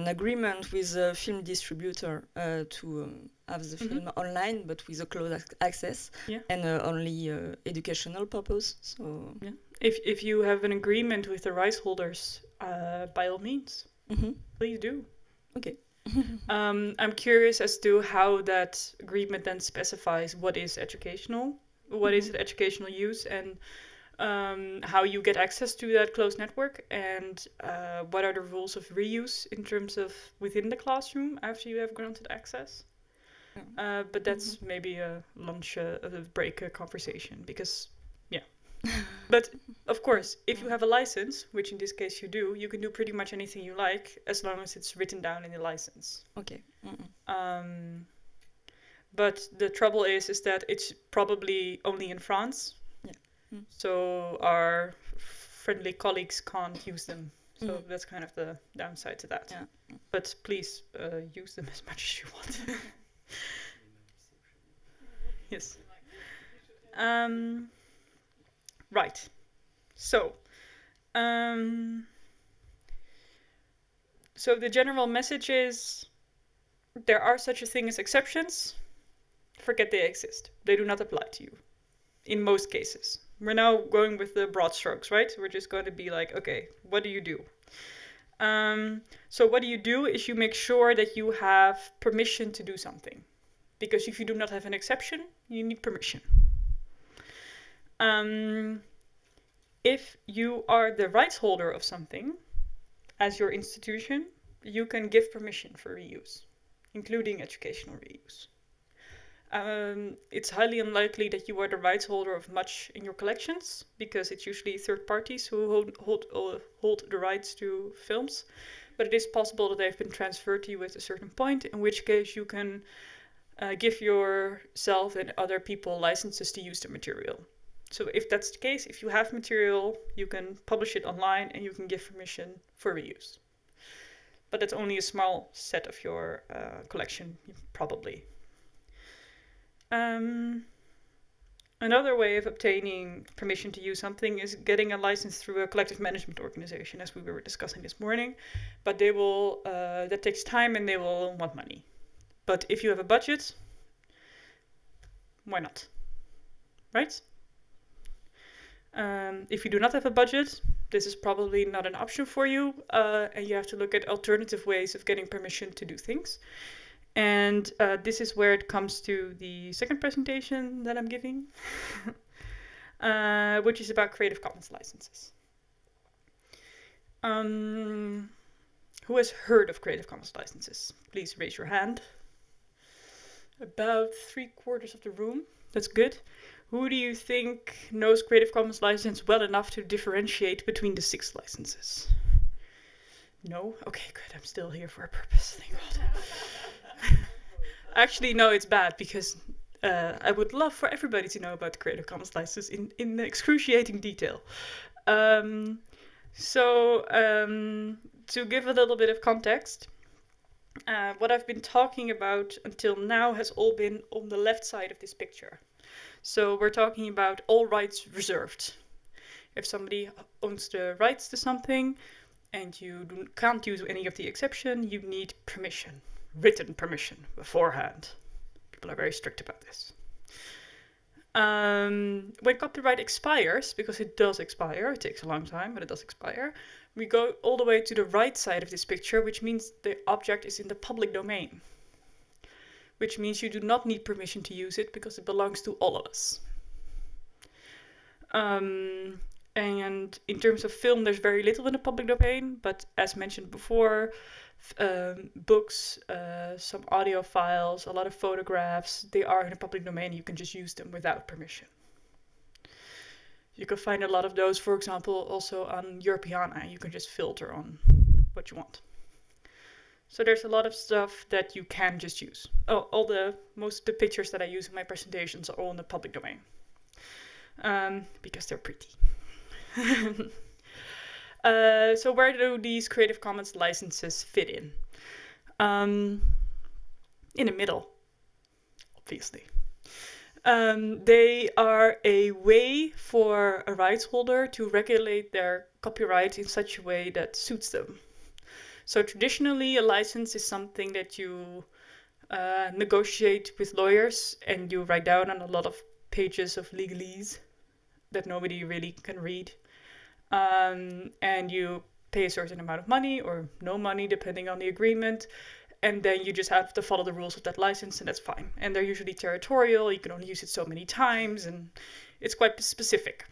agreement with a film distributor to have the film online, but with a closed access and only educational purpose. So, yeah. If you have an agreement with the rights holders, by all means, please do. Okay. I'm curious as to how that agreement then specifies what is educational, what is educational use, and. How you get access to that closed network, and what are the rules of reuse in terms of within the classroom after you have granted access. But that's maybe a lunch break conversation, because, yeah. But, of course, if you have a license, which in this case you do, you can do pretty much anything you like, as long as it's written down in the license. Okay. But the trouble is that it's probably only in France, so our friendly colleagues can't use them. So that's kind of the downside to that. Yeah. But please use them as much as you want. Yes. Right. So, so the general message is there are such a thing as exceptions. Forget they exist. They do not apply to you in most cases. We're now going with the broad strokes, right? We're just going to be like, okay, what do you do? So what you do is you make sure that you have permission to do something. Because if you do not have an exception, you need permission. If you are the rights holder of something, as your institution, you can give permission for reuse, including educational reuse. It's highly unlikely that you are the rights holder of much in your collections, because it's usually third parties who hold the rights to films, but it is possible that they've been transferred to you at a certain point, in which case you can give yourself and other people licenses to use the material. So if that's the case, if you have material, you can publish it online and you can give permission for reuse. But that's only a small set of your collection, probably. Another way of obtaining permission to use something is getting a license through a collective management organization, as we were discussing this morning. But they will, that takes time and they will want money. But if you have a budget, why not? Right? If you do not have a budget, this is probably not an option for you. And you have to look at alternative ways of getting permission to do things. And this is where it comes to the second presentation that I'm giving, which is about Creative Commons licenses. Who has heard of Creative Commons licenses? Please raise your hand. About 3/4 of the room. That's good. Who do you think knows Creative Commons license well enough to differentiate between the 6 licenses? No? Okay, good. I'm still here for a purpose. Thank God. Actually, no, it's bad, because I would love for everybody to know about the Creative Commons license in excruciating detail. To give a little bit of context, what I've been talking about until now has all been on the left side of this picture. So we're talking about all rights reserved. If somebody owns the rights to something and you can't use any of the exception, you need permission. Written permission beforehand. People are very strict about this. When copyright expires, because it does expire, it takes a long time, but it does expire, we go all the way to the right side of this picture, which means the object is in the public domain, which means you do not need permission to use it because it belongs to all of us. And in terms of film, there's very little in the public domain, but as mentioned before, books, some audio files, a lot of photographs, they are in the public domain. You can just use them without permission. You can find a lot of those, for example, also on Europeana. You can just filter on what you want. So there's a lot of stuff that you can just use. Oh, most of the pictures that I use in my presentations are all in the public domain, because they're pretty. So where do these Creative Commons licenses fit in? In the middle, obviously. They are a way for a rights holder to regulate their copyright in such a way that suits them. So traditionally, a license is something that you negotiate with lawyers, and you write down on a lot of pages of legalese that nobody really can read. And you pay a certain amount of money or no money, depending on the agreement. And then you just have to follow the rules of that license, and that's fine. And they're usually territorial. You can only use it so many times, and it's quite specific.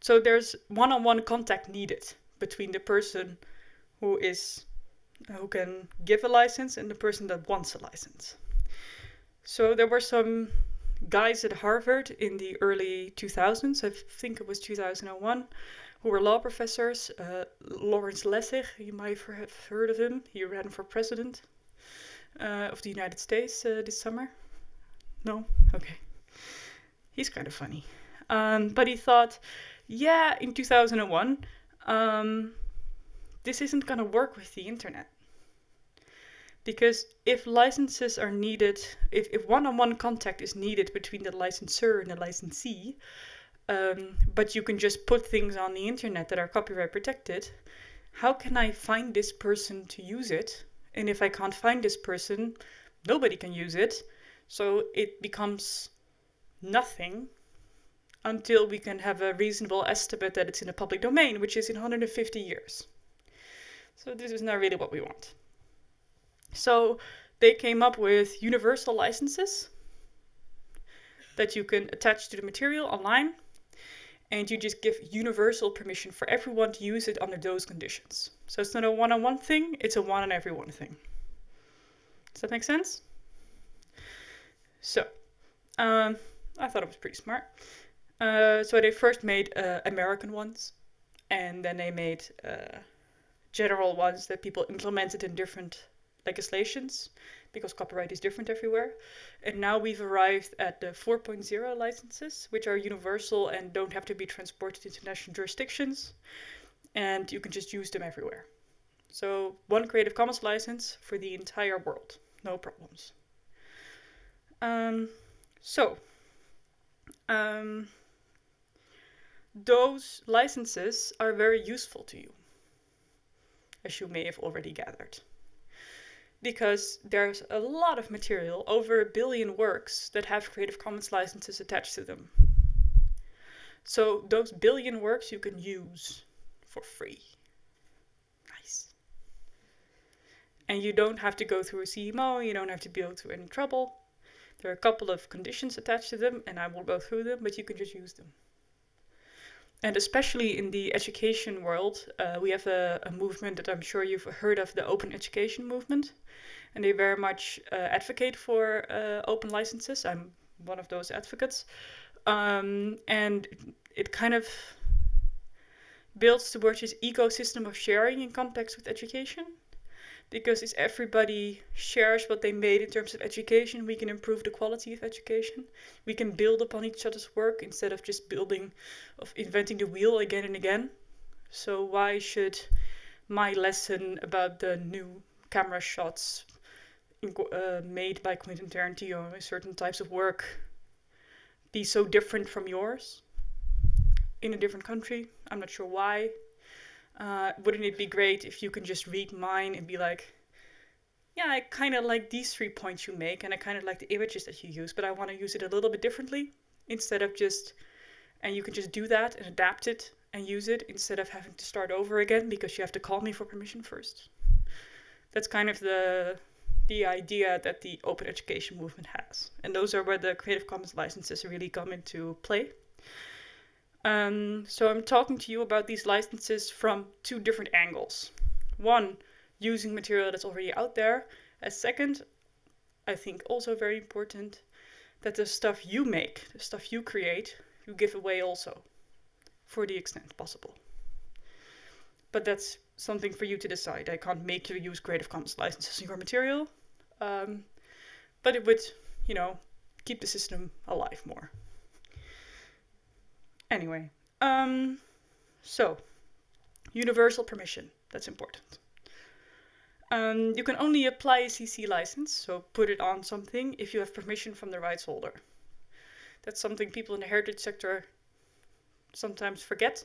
So there's one-on-one contact needed between the person who can give a license and the person that wants a license. So there were some guys at Harvard in the early 2000s, I think it was 2001, who were law professors. Lawrence Lessig, you might have heard of him. He ran for president of the United States this summer. No? Okay. He's kind of funny. But he thought, yeah, in 2001, this isn't going to work with the internet. Because if licenses are needed, if one-on-one contact is needed between the licensor and the licensee, but you can just put things on the internet that are copyright protected, how can I find this person to use it? And if I can't find this person, nobody can use it. So it becomes nothing until we can have a reasonable estimate that it's in the public domain, which is in 150 years. So this is not really what we want. So they came up with universal licenses that you can attach to the material online, and you just give universal permission for everyone to use it under those conditions. So it's not a one-on-one thing, it's a one-on-everyone thing. Does that make sense? So I thought it was pretty smart. So they first made American ones, and then they made general ones that people implemented in different legislations, because copyright is different everywhere. And now we've arrived at the 4.0 licenses, which are universal and don't have to be transported into national jurisdictions. And you can just use them everywhere. So one Creative Commons license for the entire world, no problems. Those licenses are very useful to you, as you may have already gathered, because there's a lot of material, over 1 billion works, that have Creative Commons licenses attached to them. So those 1 billion works you can use for free. Nice. And you don't have to go through a CMO, you don't have to go through any trouble. There are a couple of conditions attached to them, and I will go through them, but you can just use them. And especially in the education world, we have a movement that I'm sure you've heard of, the open education movement. And they very much advocate for open licenses. I'm one of those advocates. And it kind of builds towards this ecosystem of sharing in context with education. Because if everybody shares what they made in terms of education, we can improve the quality of education. We can build upon each other's work instead of just inventing the wheel again and again. So why should my lesson about the new camera shots made by Quentin Tarantino and certain types of work be so different from yours in a different country? I'm not sure why. Wouldn't it be great if you can just read mine and be like, yeah, I kind of like these 3 points you make, and I kind of like the images that you use, but I want to use it a little bit differently instead of just, and you can just do that and adapt it and use it instead of having to start over again because you have to call me for permission first. That's kind of the idea that the open education movement has. And those are where the Creative Commons licenses really come into play. So I'm talking to you about these licenses from two different angles. One, using material that's already out there. A second, I think also very important, that the stuff you make, the stuff you create, you give away also, for the extent possible. But that's something for you to decide. I can't make you use Creative Commons licenses in your material, but it would, you know, keep the system alive more. Anyway, so universal permission, that's important. You can only apply a CC license, so put it on something, if you have permission from the rights holder. That's something people in the heritage sector sometimes forget.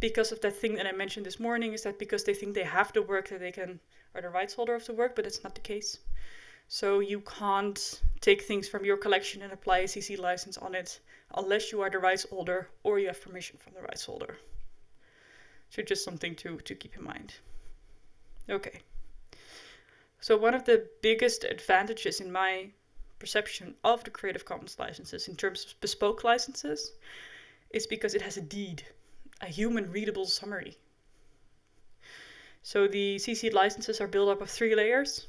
Because of that thing that I mentioned this morning, is that because they think they have the work that they can, are the rights holder of the work, but that's not the case. So you can't take things from your collection and apply a CC license on it unless you are the rights holder or you have permission from the rights holder. So just something to keep in mind. Okay. So one of the biggest advantages in my perception of the Creative Commons licenses in terms of bespoke licenses is because it has a deed, a human readable summary. So the CC licenses are built up of 3 layers.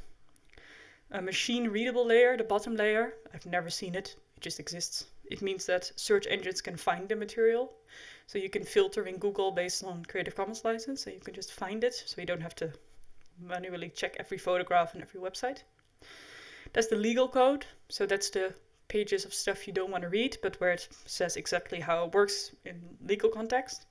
A machine-readable layer, the bottom layer. I've never seen it. It just exists. It means that search engines can find the material. So you can filter in Google based on Creative Commons license, so you can just find it. So you don't have to manually check every photograph and every website. That's the legal code. So that's the pages of stuff you don't want to read, but where it says exactly how it works in legal context.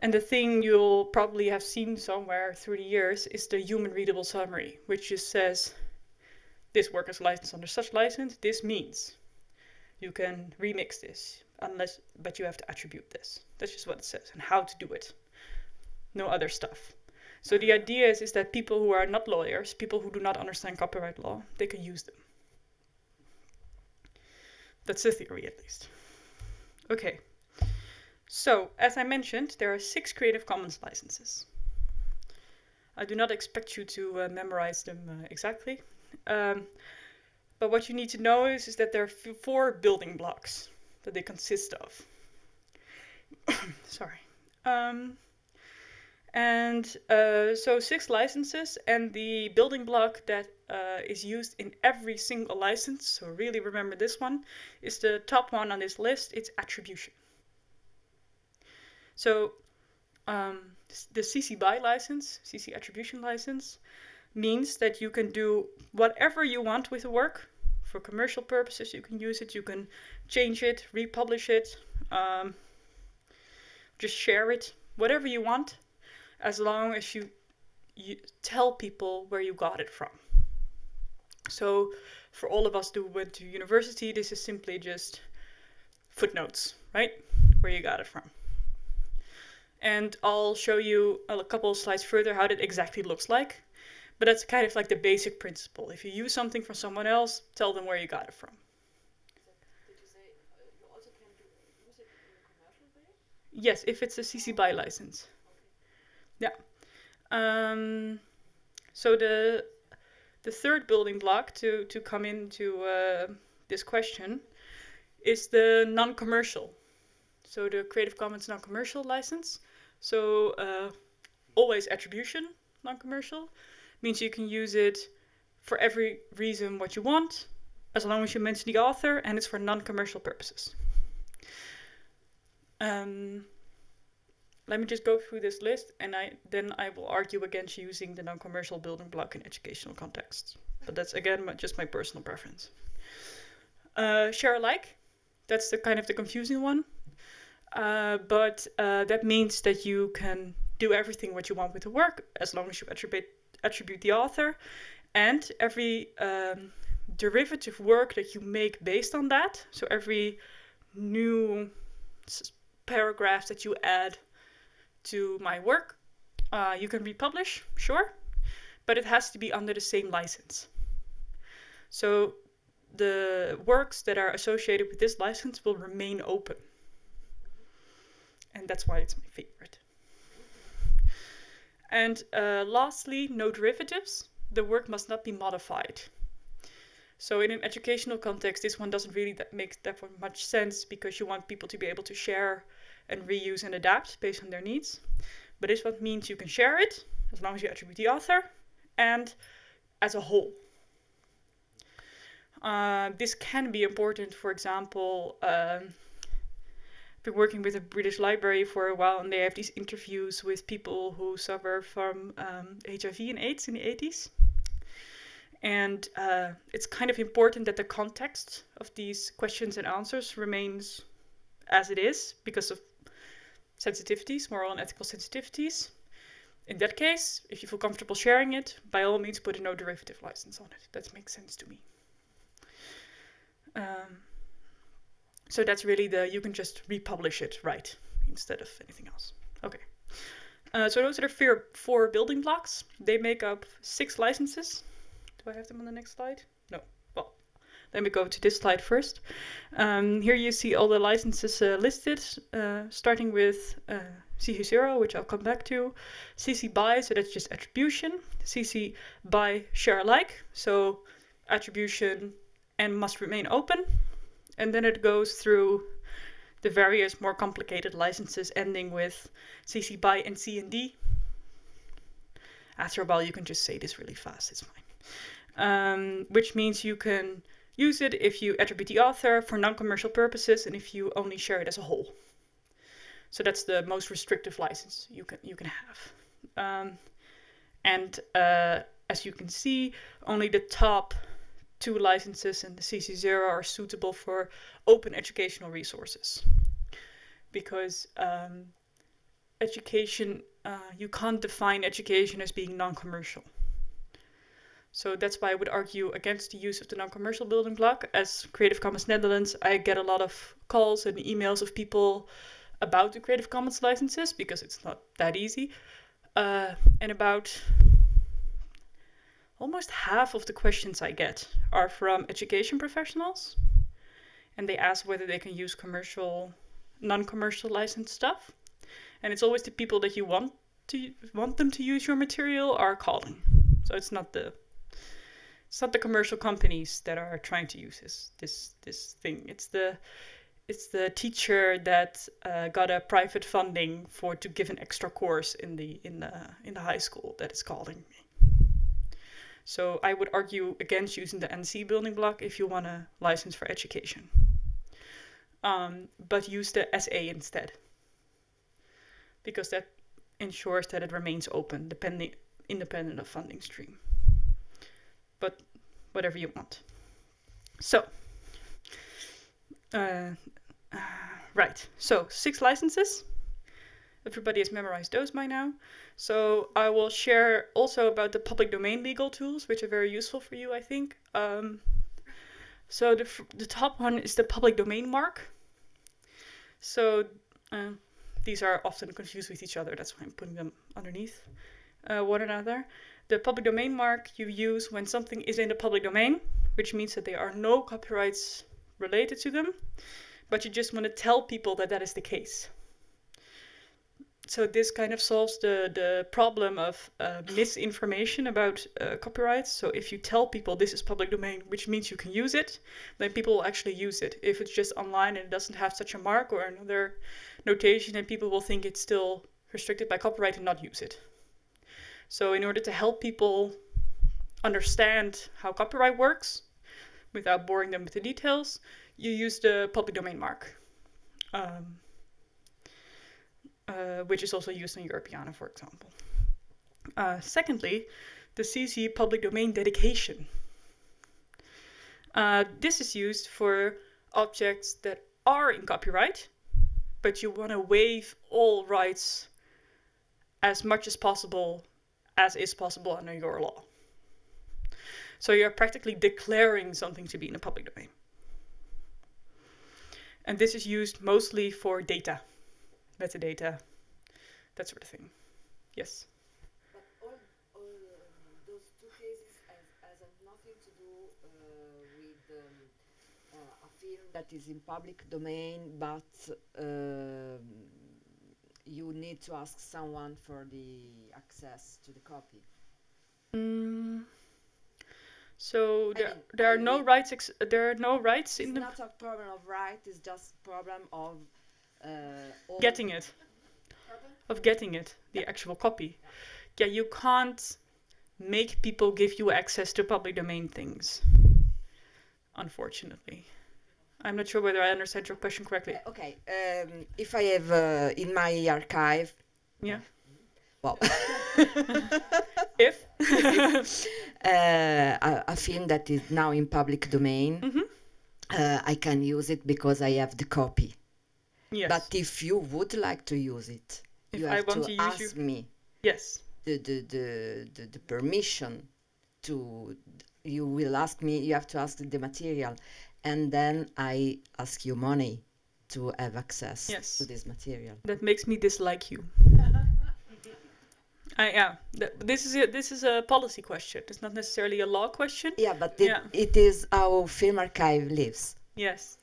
And the thing you'll probably have seen somewhere through the years is the human-readable summary, which just says, this work is licensed under such license, this means you can remix this, unless, but you have to attribute this. That's just what it says, and how to do it. No other stuff. So the idea is that people who are not lawyers, people who do not understand copyright law, they can use them. That's the theory, at least. Okay. So, as I mentioned, there are 6 Creative Commons licenses. I do not expect you to memorize them exactly. But what you need to know is that there are 4 building blocks that they consist of. Sorry. So 6 licenses, and the building block that is used in every single license, so really remember this one, is the top one on this list, it's attribution. So the CC BY license, CC attribution license, means that you can do whatever you want with the work. For commercial purposes, you can use it, you can change it, republish it, just share it, whatever you want, as long as you tell people where you got it from. So for all of us who went to university, this is simply just footnotes, right? Where you got it from. And I'll show you a couple of slides further how that exactly looks like. But that's kind of like the basic principle. If you use something from someone else, tell them where you got it from. Did you say you also can use it in a commercial way? Yes, if it's a CC BY license. Okay. Yeah. So the third building block to come into this question is the non-commercial. So the Creative Commons non-commercial license. So always attribution non-commercial. Means you can use it for every reason what you want, as long as you mention the author, and it's for non-commercial purposes. Let me just go through this list, and then I will argue against using the non-commercial building block in educational contexts. But that's, again, just my personal preference. Share alike, that's the kind of the confusing one. But that means that you can do everything what you want with the work, as long as you attribute the author, and every derivative work that you make based on that, so every new paragraph that you add to my work, you can republish, sure, but it has to be under the same license. So the works that are associated with this license will remain open. And that's why it's my favorite. And lastly, no derivatives. The work must not be modified. So in an educational context, this one doesn't really make that much sense, because you want people to be able to share and reuse and adapt based on their needs. But this one means you can share it, as long as you attribute the author, and as a whole. This can be important, for example, I've been working with a British library for a while, and they have these interviews with people who suffer from HIV and AIDS in the 80s. And it's kind of important that the context of these questions and answers remains as it is, because of sensitivities, moral and ethical sensitivities. In that case, if you feel comfortable sharing it, by all means put a no derivative license on it. That makes sense to me. So that's really you can just republish it, right, instead of anything else. Okay, so those are the four building blocks. They make up 6 licenses. Do I have them on the next slide? No, well, let me go to this slide first. Here you see all the licenses listed, starting with CC0, which I'll come back to, CC BY, so that's just attribution, CC BY share alike, so attribution and must remain open. And then it goes through the various more complicated licenses, ending with CC BY and C and D. After a while, you can just say this really fast, it's fine. Which means you can use it if you attribute the author for non-commercial purposes, and if you only share it as a whole. So that's the most restrictive license you can have. And as you can see, only the top 2 licenses and the CC0 are suitable for open educational resources, because education, you can't define education as being non-commercial. So that's why I would argue against the use of the non-commercial building block. As Creative Commons Netherlands, I get a lot of calls and emails of people about the Creative Commons licenses, because it's not that easy, and about almost half of the questions I get are from education professionals, and they ask whether they can use commercial, non-commercial licensed stuff. And it's always the people that you want them to use your material are calling. So it's not the commercial companies that are trying to use this thing. It's the teacher that got a private funding to give an extra course in the high school that is calling me. So I would argue against using the NC building block if you want a license for education. But use the SA instead. Because that ensures that it remains open, independent of funding stream. But whatever you want. So, right. So 6 licenses. Everybody has memorized those by now. So I will share also about the public domain legal tools, which are very useful for you, I think. So the top one is the public domain mark. So these are often confused with each other. That's why I'm putting them underneath one another. The public domain mark you use when something is in the public domain, which means that there are no copyrights related to them, but you just want to tell people that that is the case. So this kind of solves the problem of misinformation about copyrights. So if you tell people this is public domain, which means you can use it, then people will actually use it. If it's just online and it doesn't have such a mark or another notation, then people will think it's still restricted by copyright and not use it. So in order to help people understand how copyright works, without boring them with the details, you use the public domain mark. Which is also used in Europeana, for example. Secondly, the CC public domain dedication. This is used for objects that are in copyright, but you want to waive all rights as much as possible as is possible under your law. So you're practically declaring something to be in the public domain. And this is used mostly for data. Metadata, that sort of thing. Yes? But all those two cases has nothing to do with a film that is in public domain, but you need to ask someone for the access to the copy. So there are no rights in the... It's not a problem of right, it's just a problem of... getting it. Of getting it, the actual copy. Yeah, you can't make people give you access to public domain things, unfortunately. I'm not sure whether I understand your question correctly. Okay, if I have in my archive... Yeah. Well, if? A film that is now in public domain, I can use it because I have the copy. Yes. But if you would like to use it, if you have to ask me. Yes. The permission to. You will ask me. You have to ask the material, and then I ask you money to have access to this material. That makes me dislike you. This is a policy question. It's not necessarily a law question. Yeah, but it is how Film Archive lives. Yes.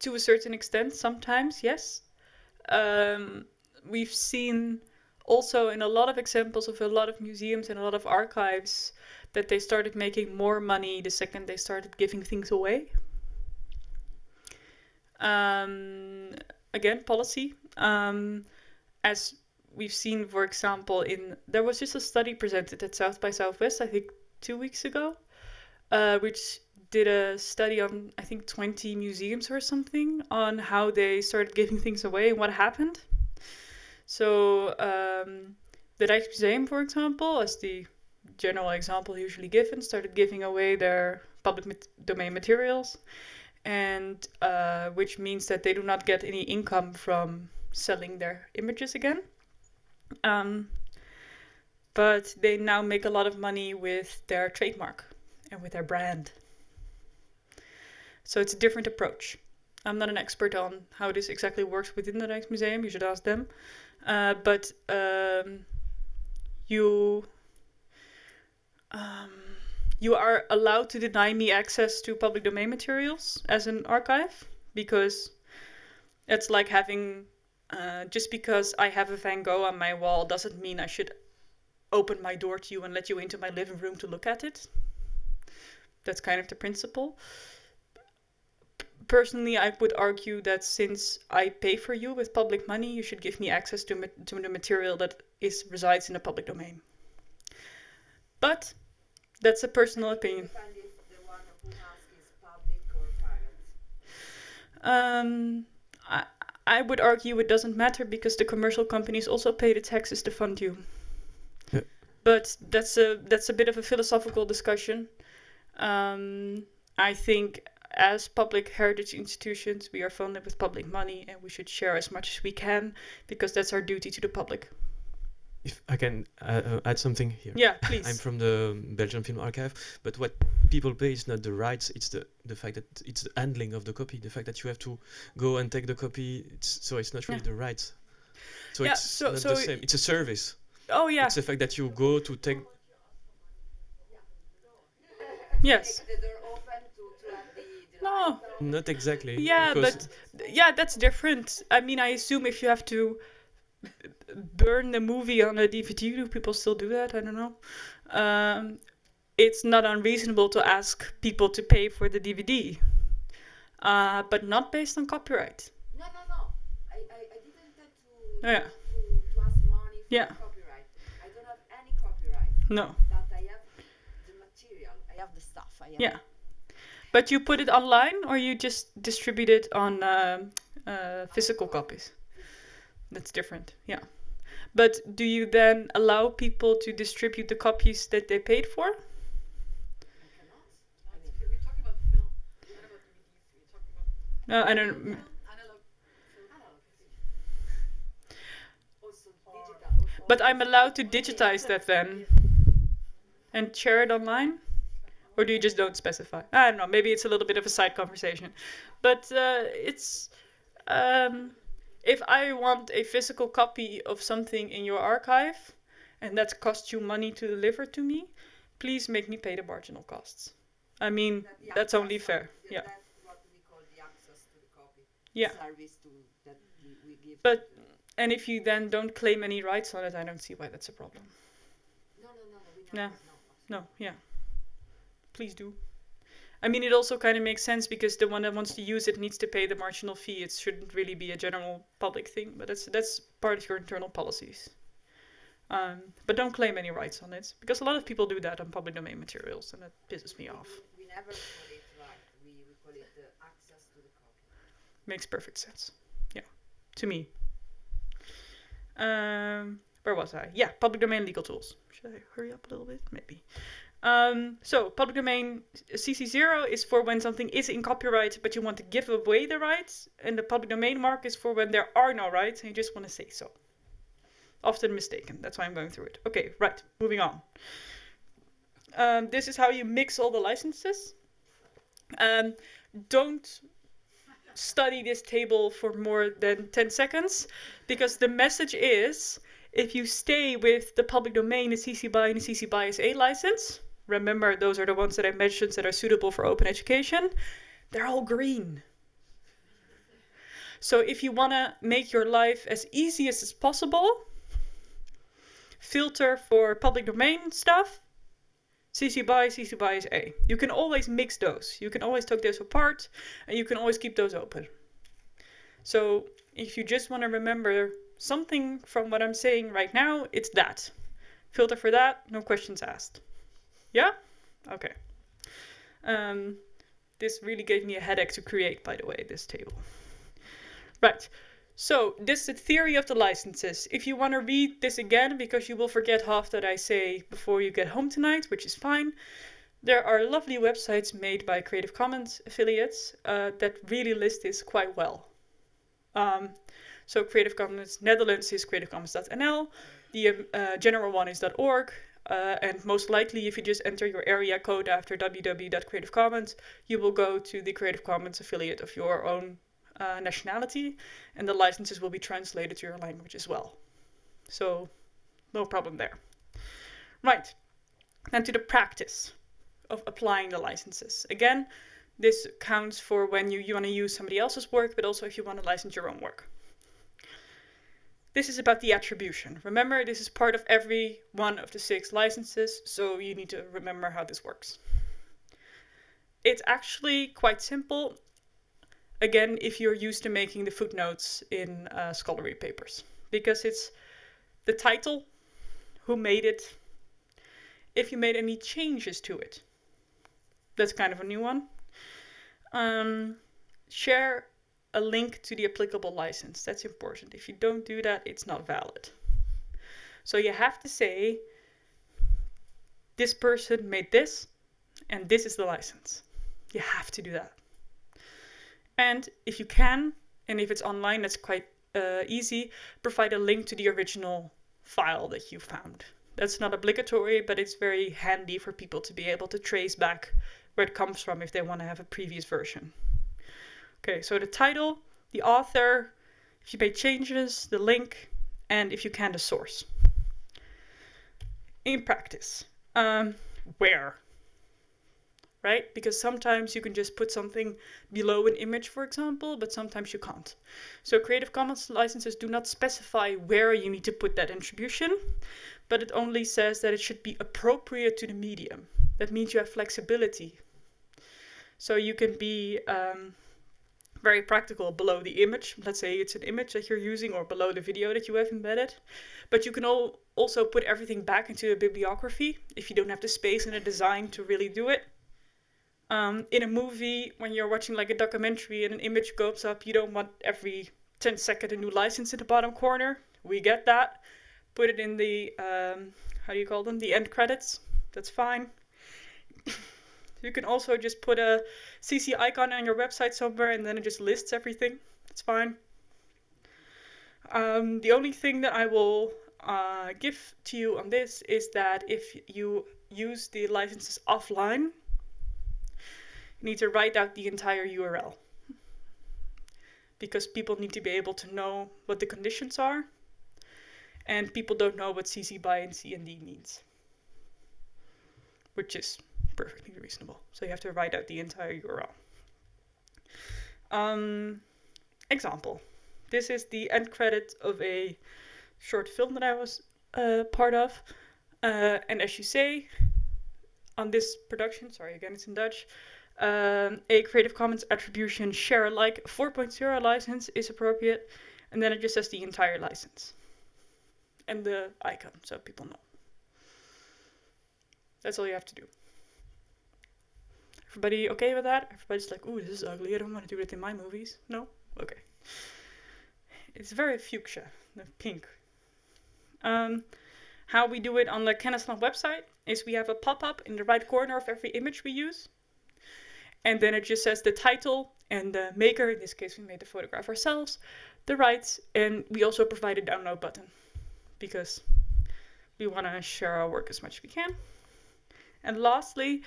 To a certain extent, sometimes, yes. We've seen also in a lot of examples of a lot of museums and a lot of archives that they started making more money the second they started giving things away. Again, policy. As we've seen, for example, there was just a study presented at South by Southwest, I think 2 weeks ago, which did a study on, I think, 20 museums or something on how they started giving things away and what happened. So the Rijksmuseum, for example, as the general example usually given, started giving away their public domain materials, and which means that they do not get any income from selling their images again. But they now make a lot of money with their trademark and with their brand. So it's a different approach. I'm not an expert on how this exactly works within the Rijksmuseum. You should ask them. You are allowed to deny me access to public domain materials as an archive, because it's like having, just because I have a Van Gogh on my wall doesn't mean I should open my door to you and let you into my living room to look at it. That's kind of the principle. Personally, I would argue that since I pay for you with public money, you should give me access to the material that resides in the public domain. But that's a personal opinion. Depends if the one who asks is public or private. I would argue it doesn't matter because the commercial companies also pay the taxes to fund you. Yeah. But that's a bit of a philosophical discussion. I think as public heritage institutions, we are funded with public money and we should share as much as we can because that's our duty to the public. If I can add something here. Yeah, please. I'm from the Belgian Film Archive, but what people pay is not the rights, it's the fact that it's the handling of the copy, the fact that you have to go and take the copy, so it's not really the rights. So yeah, it's not the same, it's a service. Oh yeah. It's the fact that you go to take... Yes. No. Not exactly. Yeah, but yeah, that's different. I mean, I assume if you have to... burn the movie on a DVD. Do people still do that? I don't know. It's not unreasonable to ask people to pay for the DVD, but not based on copyright. No. I didn't get to ask money for copyright. I don't have any copyright. No. But I have the material. I have the stuff. But you put it online, or you just distribute it on physical copies? That's different, yeah. But do you then allow people to distribute the copies that they paid for? We're talking about film. What about DVDs? We're talking about... No, I don't... Analog. Also digital. But I'm allowed to digitize that then? And share it online? Or do you just don't specify? I don't know, maybe it's a little bit of a side conversation. But it's... If I want a physical copy of something in your archive, and that costs you money to deliver to me, please make me pay the marginal costs. I mean, that's only fair. Yeah. That's what we call the access to the copy. Yeah. Service to that we give. But and if you then don't claim any rights on it, I don't see why that's a problem. No. Yeah. Please do. I mean, it also kind of makes sense because the one that wants to use it needs to pay the marginal fee. It shouldn't really be a general public thing, but that's part of your internal policies. But don't claim any rights on it because a lot of people do that on public domain materials, and that pisses me off. We never call it right. We call it the access to the copy. Makes perfect sense. Yeah, to me. Where was I? Yeah, public domain legal tools. Should I hurry up a little bit? Maybe. So public domain CC0 is for when something is in copyright, but you want to give away the rights. And the public domain mark is for when there are no rights and you just want to say so. Often mistaken. That's why I'm going through it. Okay, right. Moving on. This is how you mix all the licenses. Don't study this table for more than 10 seconds because the message is if you stay with the public domain, the CC BY and the CC BY-SA license, remember, those are the ones that I mentioned that are suitable for open education. They're all green. So if you want to make your life as easy as possible, filter for public domain stuff, CC BY, CC BY-SA. You can always mix those. You can always take those apart, and you can always keep those open. So if you just want to remember something from what I'm saying right now, it's that. Filter for that, no questions asked. Yeah? Okay. This really gave me a headache to create, by the way, this table. Right. So this is the theory of the licenses. If you want to read this again, because you will forget half that I say before you get home tonight, which is fine, there are lovely websites made by Creative Commons affiliates that really list this quite well. So Creative Commons Netherlands is creativecommons.nl. The general one is .org. And most likely, if you just enter your area code after www.creativecommons, you will go to the Creative Commons affiliate of your own nationality, and the licenses will be translated to your language as well. So, no problem there. Right, now to the practice of applying the licenses. Again, this counts for when you want to use somebody else's work, but also if you want to license your own work. This is about the attribution. Remember, this is part of every one of the 6 licenses, so you need to remember how this works. It's actually quite simple, again, if you're used to making the footnotes in scholarly papers, because it's the title, who made it, if you made any changes to it. That's kind of a new one. Share a link to the applicable license. That's important. If you don't do that, it's not valid. So you have to say, this person made this, and this is the license. You have to do that. And if you can, and if it's online, that's quite easy, provide a link to the original file that you found. That's not obligatory, but it's very handy for people to be able to trace back where it comes from if they want to have a previous version. Okay, so the title, the author, if you made changes, the link, and if you can, the source. In practice, where? Right? Because sometimes you can just put something below an image, for example, but sometimes you can't. So Creative Commons licenses do not specify where you need to put that attribution, but it only says that it should be appropriate to the medium. That means you have flexibility. So you can be very practical below the image. Let's say it's an image that you're using or below the video that you have embedded, but you can also put everything back into a bibliography if you don't have the space and the design to really do it. In a movie, when you're watching like a documentary and an image goes up, you don't want every 10 seconds a new license in the bottom corner. We get that. Put it in the, how do you call them? The end credits. That's fine. You can also just put a CC icon on your website somewhere and then it just lists everything. That's fine. The only thing that I will give to you on this is that if you use the licenses offline, you need to write out the entire URL because people need to be able to know what the conditions are and people don't know what CC BY and C&D means, which is perfectly reasonable. So you have to write out the entire URL. Example. This is the end credit of a short film that I was part of. And as you say, on this production, sorry, again, it's in Dutch, a Creative Commons attribution share alike 4.0 license is appropriate, and then it just says the entire license and the icon so people know. That's all you have to do. Everybody okay with that? Everybody's like, ooh, this is ugly, I don't want to do it in my movies. No? Okay. It's very fuchsia, pink. How we do it on the Kennisland website is we have a pop-up in the right corner of every image we use. And then it just says the title and the maker, in this case we made the photograph ourselves, the rights, and we also provide a download button because we want to share our work as much as we can. And lastly,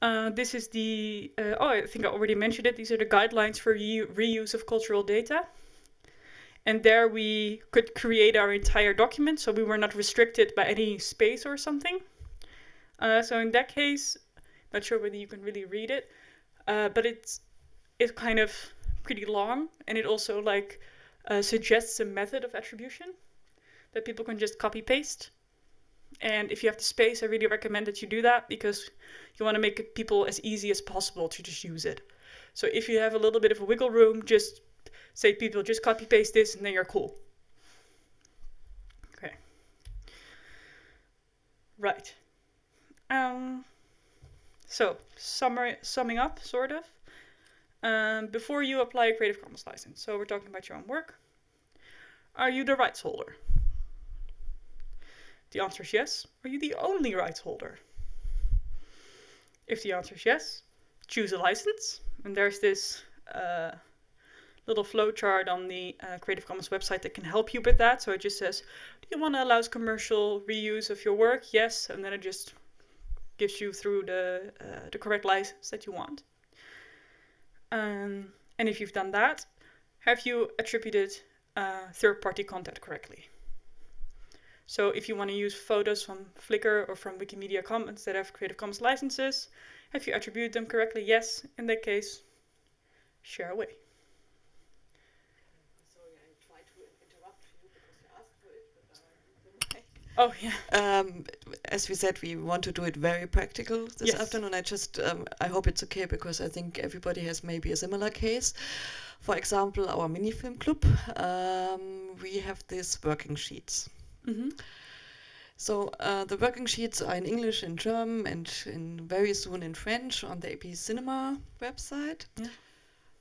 this is the, oh, I think I already mentioned it, these are the guidelines for reuse of cultural data. And there we could create our entire document, so we were not restricted by any space or something. So in that case, not sure whether you can really read it, but it's kind of pretty long, and it also like suggests a method of attribution that people can just copy paste. And if you have the space, I really recommend that you do that because you want to make it people as easy as possible to just use it. So if you have a little bit of a wiggle room, just say people just copy paste this and then you're cool. Okay. Right. So summing up, sort of, before you apply a Creative Commons license. So we're talking about your own work. Are you the rights holder? The answer is yes. Are you the only rights holder? If the answer is yes, choose a license. And there's this little flowchart on the Creative Commons website that can help you with that. So it just says, do you want to allow commercial reuse of your work? Yes. And then it just gives you through the correct license that you want. And if you've done that, have you attributed third-party content correctly? So if you want to use photos from Flickr or from Wikimedia Commons that have Creative Commons licenses, if you attribute them correctly, yes, in that case, share away. Sorry, I tried to interrupt you because you asked for it, but oh, yeah. As we said, we want to do it very practical this afternoon. I just, I hope it's okay because I think everybody has maybe a similar case. For example, our mini film club, we have these working sheets. Mm-hmm. So the working sheets are in English, in German, and in very soon in French on the ABCinema website. Yeah.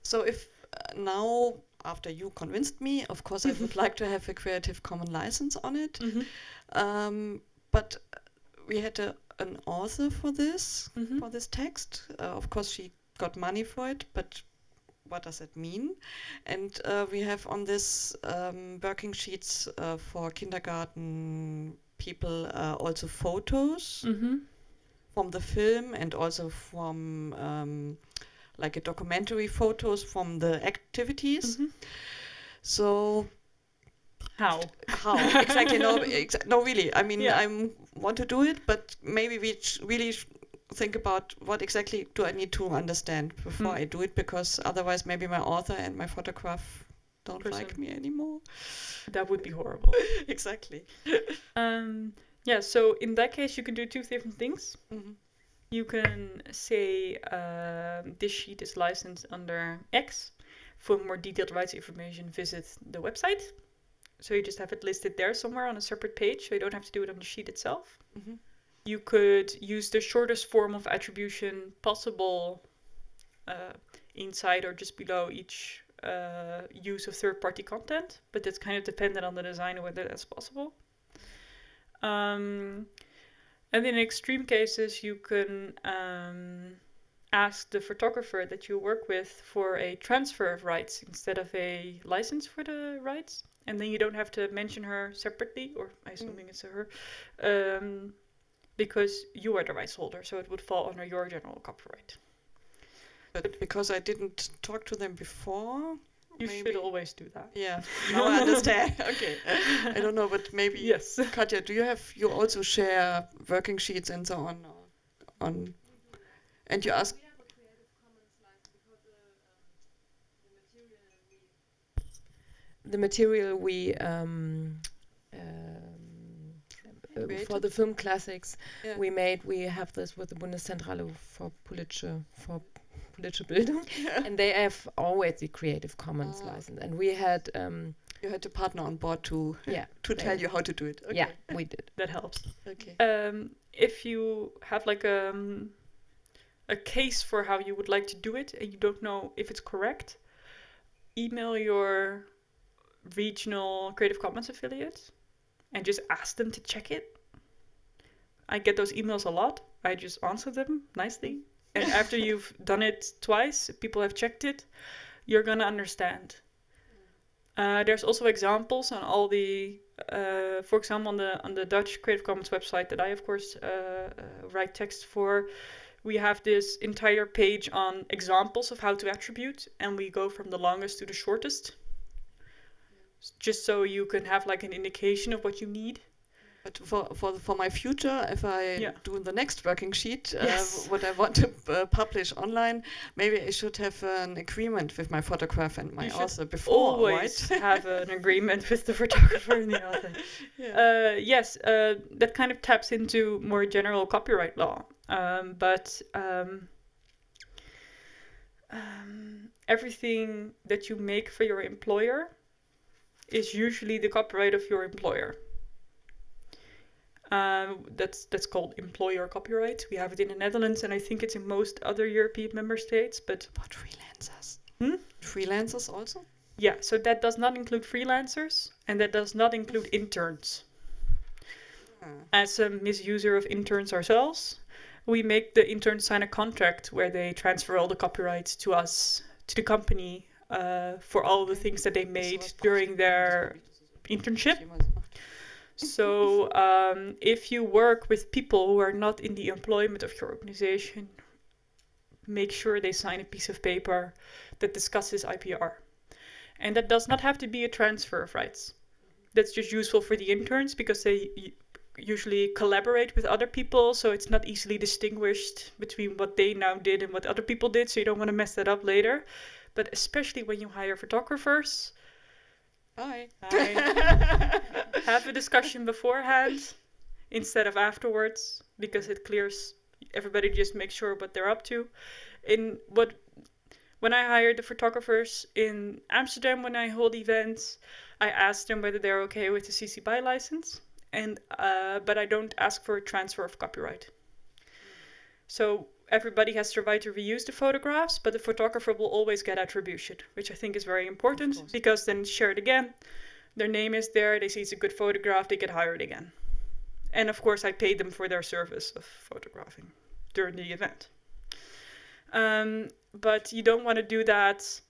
So if now after you convinced me, of course, I would like to have a Creative Commons license on it. Mm-hmm. But we had an author for this, mm-hmm. for this text. Of course, she got money for it, but what does it mean? And we have on this working sheets for kindergarten people also photos mm-hmm. from the film and also from like a documentary photos from the activities. Mm-hmm. So how exactly? No, really. I mean, yeah. I want to do it, but maybe we really think about what exactly do I need to understand before I do it, because otherwise maybe my author and my photograph don't like me anymore. That would be horrible. Exactly. Yeah, so in that case you can do two different things. Mm-hmm. You can say this sheet is licensed under X. For more detailed rights information, visit the website. So you just have it listed there somewhere on a separate page, so you don't have to do it on the sheet itself. Mm-hmm. You could use the shortest form of attribution possible inside or just below each use of third-party content, but that's kind of dependent on the designer whether that's possible. And in extreme cases, you can ask the photographer that you work with for a transfer of rights instead of a license for the rights. And then you don't have to mention her separately, or I'm assuming it's her, because you are the rights holder, so it would fall under your general copyright. But because I didn't talk to them before... You should always do that. Yeah, now I understand. Okay. I don't know, but maybe... Yes. Katja, do you have... You also share working sheets and so on? And you ask... We have a Creative Commons license because the material we for the film classics we made, we have this with the Bundeszentrale for politische Bildung, and they have always the Creative Commons license. And we had you had a partner on board to tell you how to do it. Okay. Yeah, we did. That helps. Okay. If you have like a case for how you would like to do it, and you don't know if it's correct, email your regional Creative Commons affiliate and just ask them to check it. I get those emails a lot. I just answer them nicely. And after you've done it twice, people have checked it, you're going to understand. There's also examples on all the, for example, on the Dutch Creative Commons website that I, of course, write text for. We have this entire page on examples of how to attribute, and we go from the longest to the shortest. Just so you can have like an indication of what you need. But for my future, if I do the next working sheet, what I want to publish online, maybe I should have an agreement with my photographer and my author before. Always have an agreement with the photographer and the author. Yeah. That kind of taps into more general copyright law. But everything that you make for your employer is usually the copyright of your employer. That's called employer copyright. We have it in the Netherlands, and I think it's in most other European member states. But about freelancers? Freelancers also? Yeah, so that does not include freelancers, and that does not include interns. As a misuser of interns ourselves, we make the interns sign a contract where they transfer all the copyrights to us, to the company, for all the things that they made during their internship. So if you work with people who are not in the employment of your organization, make sure they sign a piece of paper that discusses IPR. And that does not have to be a transfer of rights. That's just useful for the interns because they usually collaborate with other people, so it's not easily distinguished between what they now did and what other people did, so you don't want to mess that up later. But especially when you hire photographers, have a discussion beforehand instead of afterwards, because it clears everybody. Just make sure what they're up to. When I hired the photographers in Amsterdam, when I hold events, I asked them whether they're okay with the CC BY license, and but I don't ask for a transfer of copyright. So everybody has the right to reuse the photographs, but the photographer will always get attribution, which I think is very important, because then it's shared again, their name is there, they see it's a good photograph, they get hired again. And of course I paid them for their service of photographing during the event. But you don't want to do that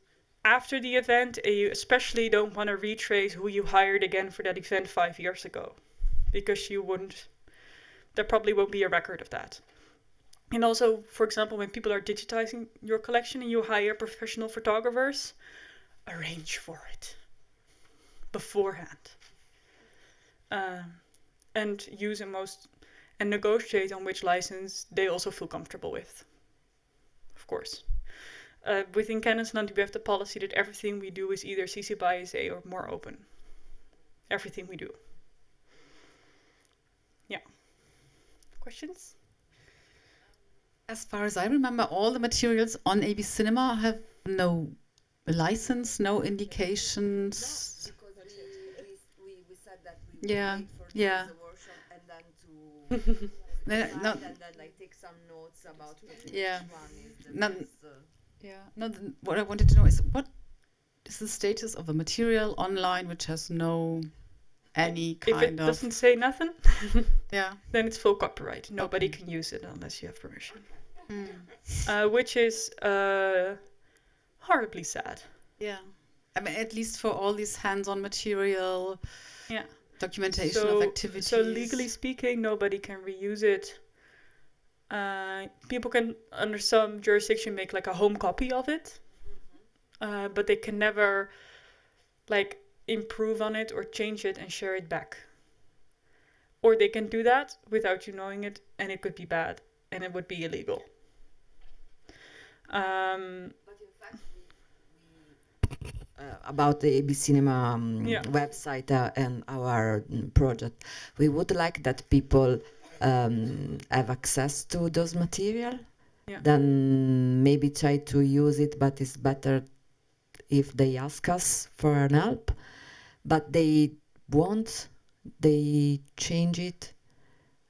after the event, and you especially don't want to retrace who you hired again for that event 5 years ago, because you wouldn't, there probably won't be a record of that. And also, for example, when people are digitizing your collection and you hire professional photographers, arrange for it beforehand, and use and negotiate on which license they also feel comfortable with, of course. Within Kennisland, we have the policy that everything we do is either CC BY-SA or more open. Everything we do. Yeah. Questions? As far as I remember, all the materials on ABCinema have no license, no indications. No, because we said that we would wait for the workshop and then to and then I take some notes about which one is the best. What I wanted to know is, what is the status of the material online which has no if it doesn't say nothing, then it's full copyright. Nobody can use it unless you have permission, which is horribly sad. Yeah, I mean, at least for all these hands-on material, documentation of activities. So legally speaking, nobody can reuse it. People can, under some jurisdiction, make like a home copy of it, but they can never like improve on it or change it and share it back. Or they can do that without you knowing it, and it could be bad, and it would be illegal. But in fact, we about the ABCinema website and our project, we would like that people have access to those material, then maybe try to use it, but it's better if they ask us for an help, but they won't, they change it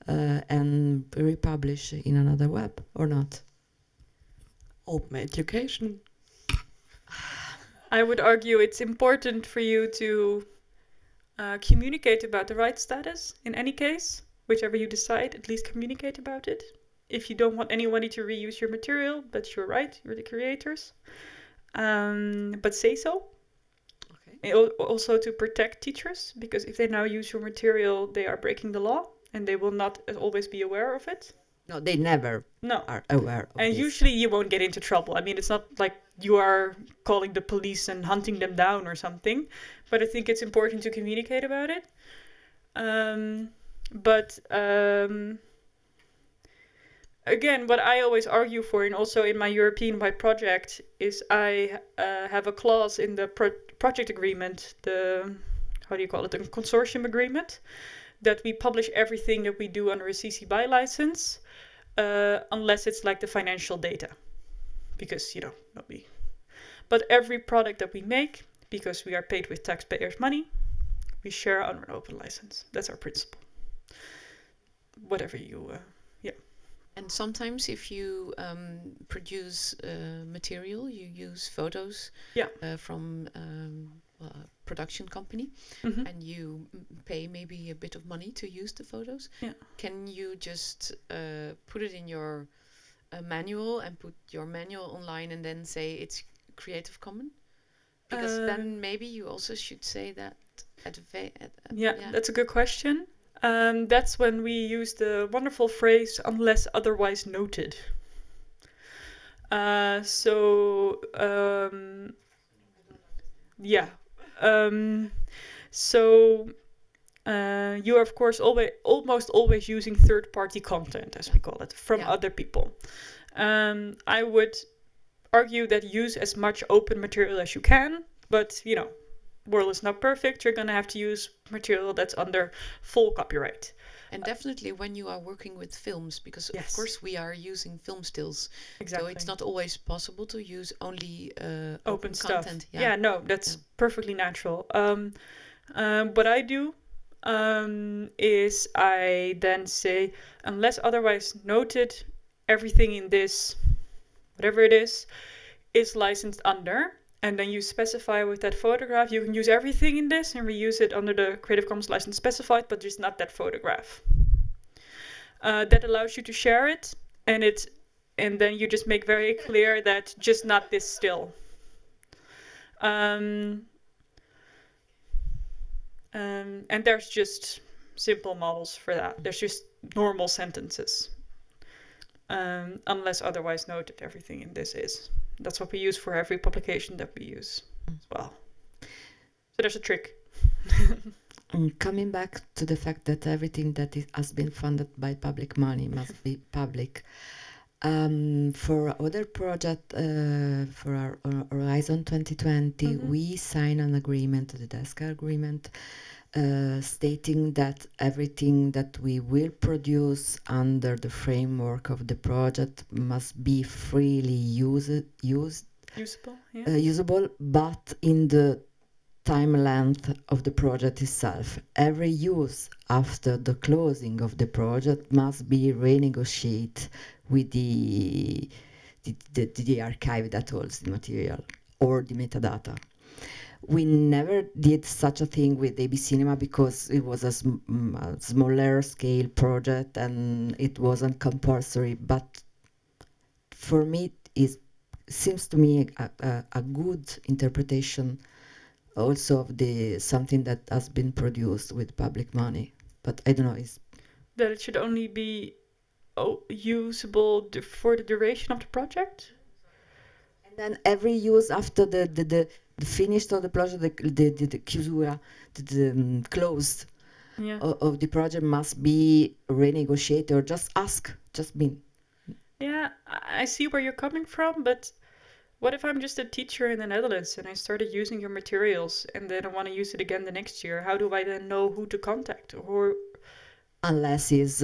and republish in another web or not. Open education. I would argue it's important for you to communicate about the right status in any case. Whichever you decide, at least communicate about it. If you don't want anybody to reuse your material, that's your right, you're the creators. But say so. Okay. Also to protect teachers, because if they now use your material, they are breaking the law, and they will not always be aware of it. No, they never are aware of it. And usually you won't get into trouble. I mean, it's not like you are calling the police and hunting them down or something, but I think it's important to communicate about it. But again, what I always argue for, and also in my European-wide project, is I have a clause in the project agreement, the, the consortium agreement, that we publish everything that we do under a CC BY license, unless it's like the financial data, because, you know, nobody. But every product that we make, because we are paid with taxpayers' money, we share under an open license. That's our principle. Whatever you, And sometimes if you produce material, you use photos from a production company, and you pay maybe a bit of money to use the photos. Yeah. Can you just put it in your manual and put your manual online and then say it's Creative Commons? Because then maybe you also should say that that's a good question. That's when we use the wonderful phrase, unless otherwise noted. So you are, of course, almost always using third-party content, as we call it, from other people. I would argue that use as much open material as you can, but, you know, world is not perfect. You're going to have to use material that's under full copyright. And definitely when you are working with films, because of course we are using film stills. Exactly. So it's not always possible to use only open content. Stuff. Yeah. No, that's perfectly natural. What I do is I then say, unless otherwise noted, everything in this, whatever it is licensed under. And then you specify with that photograph, you can use everything in this and reuse it under the Creative Commons license specified, but just not that photograph. That allows you to share it, and then you just make very clear that just not this still. And there's just simple models for that. There's just normal sentences, unless otherwise noted. Everything in this is. That's what we use for every publication that we use as well. So there's a trick. And coming back to the fact that everything that has been funded by public money must be public. For other project, for our Horizon 2020, we signed an agreement, the DESCA agreement, stating that everything that we will produce under the framework of the project must be freely usable, yeah. Usable, but in the time length of the project itself. Every use after the closing of the project must be renegotiated with the archive that holds the material or the metadata. We never did such a thing with ABCinema because it was a smaller scale project and it wasn't compulsory. But for me, it seems to me a good interpretation also of the something that has been produced with public money. But I don't know. It's that it should only be usable for the duration of the project. And then every use after the finished of the project, the chiusura, the closed of the project must be renegotiated or just ask, just mean. Yeah, I see where you're coming from, but what if I'm just a teacher in the Netherlands and I started using your materials and then I want to use it again the next year? How do I then know who to contact? Or unless it's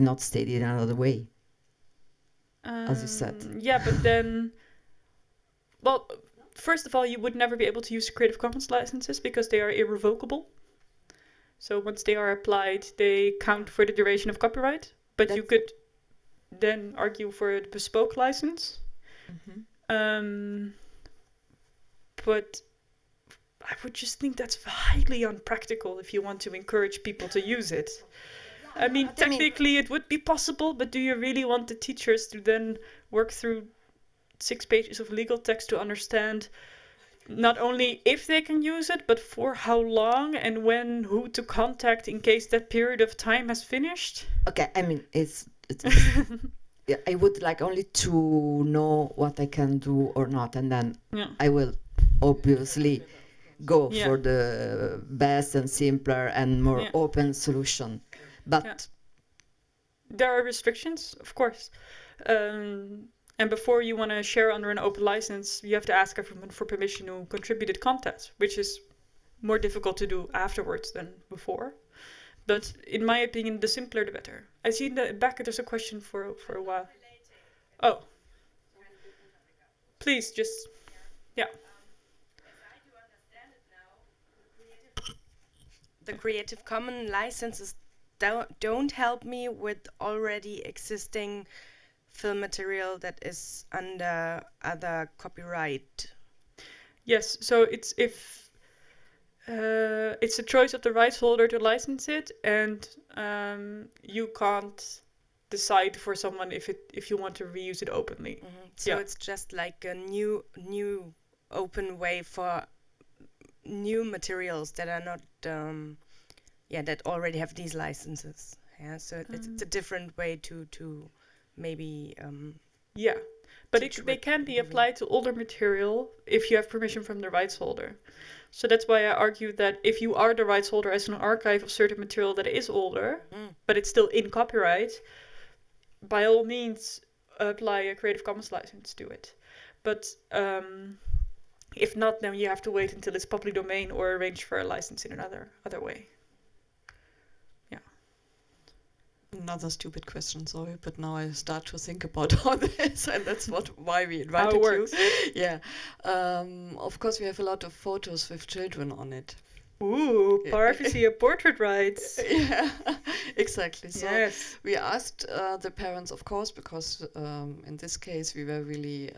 not stated another way, as you said. Yeah, but then, well, first of all, you would never be able to use Creative Commons licenses because they are irrevocable. So once they are applied, they count for the duration of copyright. But you could then argue for a bespoke license. But I would just think that's highly unpractical if you want to encourage people to use it. I mean, technically it would be possible, but do you really want the teachers to then work through 6 pages of legal text to understand not only if they can use it, but for how long and when, who to contact in case that period of time has finished? Okay, I mean, it's yeah, I would like only to know what I can do or not, and then I will obviously go for the best and simpler and more open solution. But there are restrictions, of course. And before you want to share under an open license, you have to ask everyone for permission who contributed content, which is more difficult to do afterwards than before. But in my opinion, the simpler, the better. I see in the back, there's a question for a while. Oh, please just, yeah. The Creative Commons licenses don't help me with already existing film material that is under other copyright. Yes, so it's it's the choice of the rights holder to license it, and you can't decide for someone if you want to reuse it openly. So it's just like a new open way for new materials that are not that already have these licenses. Yeah, so it's a different way to maybe but they can be applied to older material if you have permission from the rights holder. So that's why I argue that if you are the rights holder as an archive of certain material that is older, but it's still in copyright, by all means apply a Creative Commons license to it. But if not, then you have to wait until it's public domain or arrange for a license in another way. Yeah. Another stupid question, sorry, but now I start to think about all this, and that's why we invited you. Of course, we have a lot of photos with children on it. Ooh, privacy and portrait rights. Yeah, exactly. So yes. We asked the parents, of course, because in this case we were really,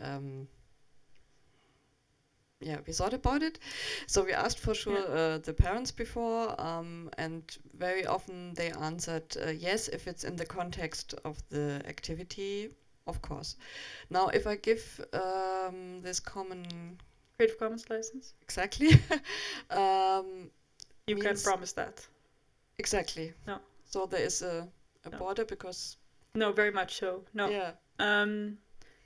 we thought about it. So we asked for sure the parents before, and very often they answered yes, if it's in the context of the activity, of course. Now, if I give this common Creative Commons license? Exactly. You can't promise that. Exactly. No. So there is a border because... No, very much so. No. Yeah.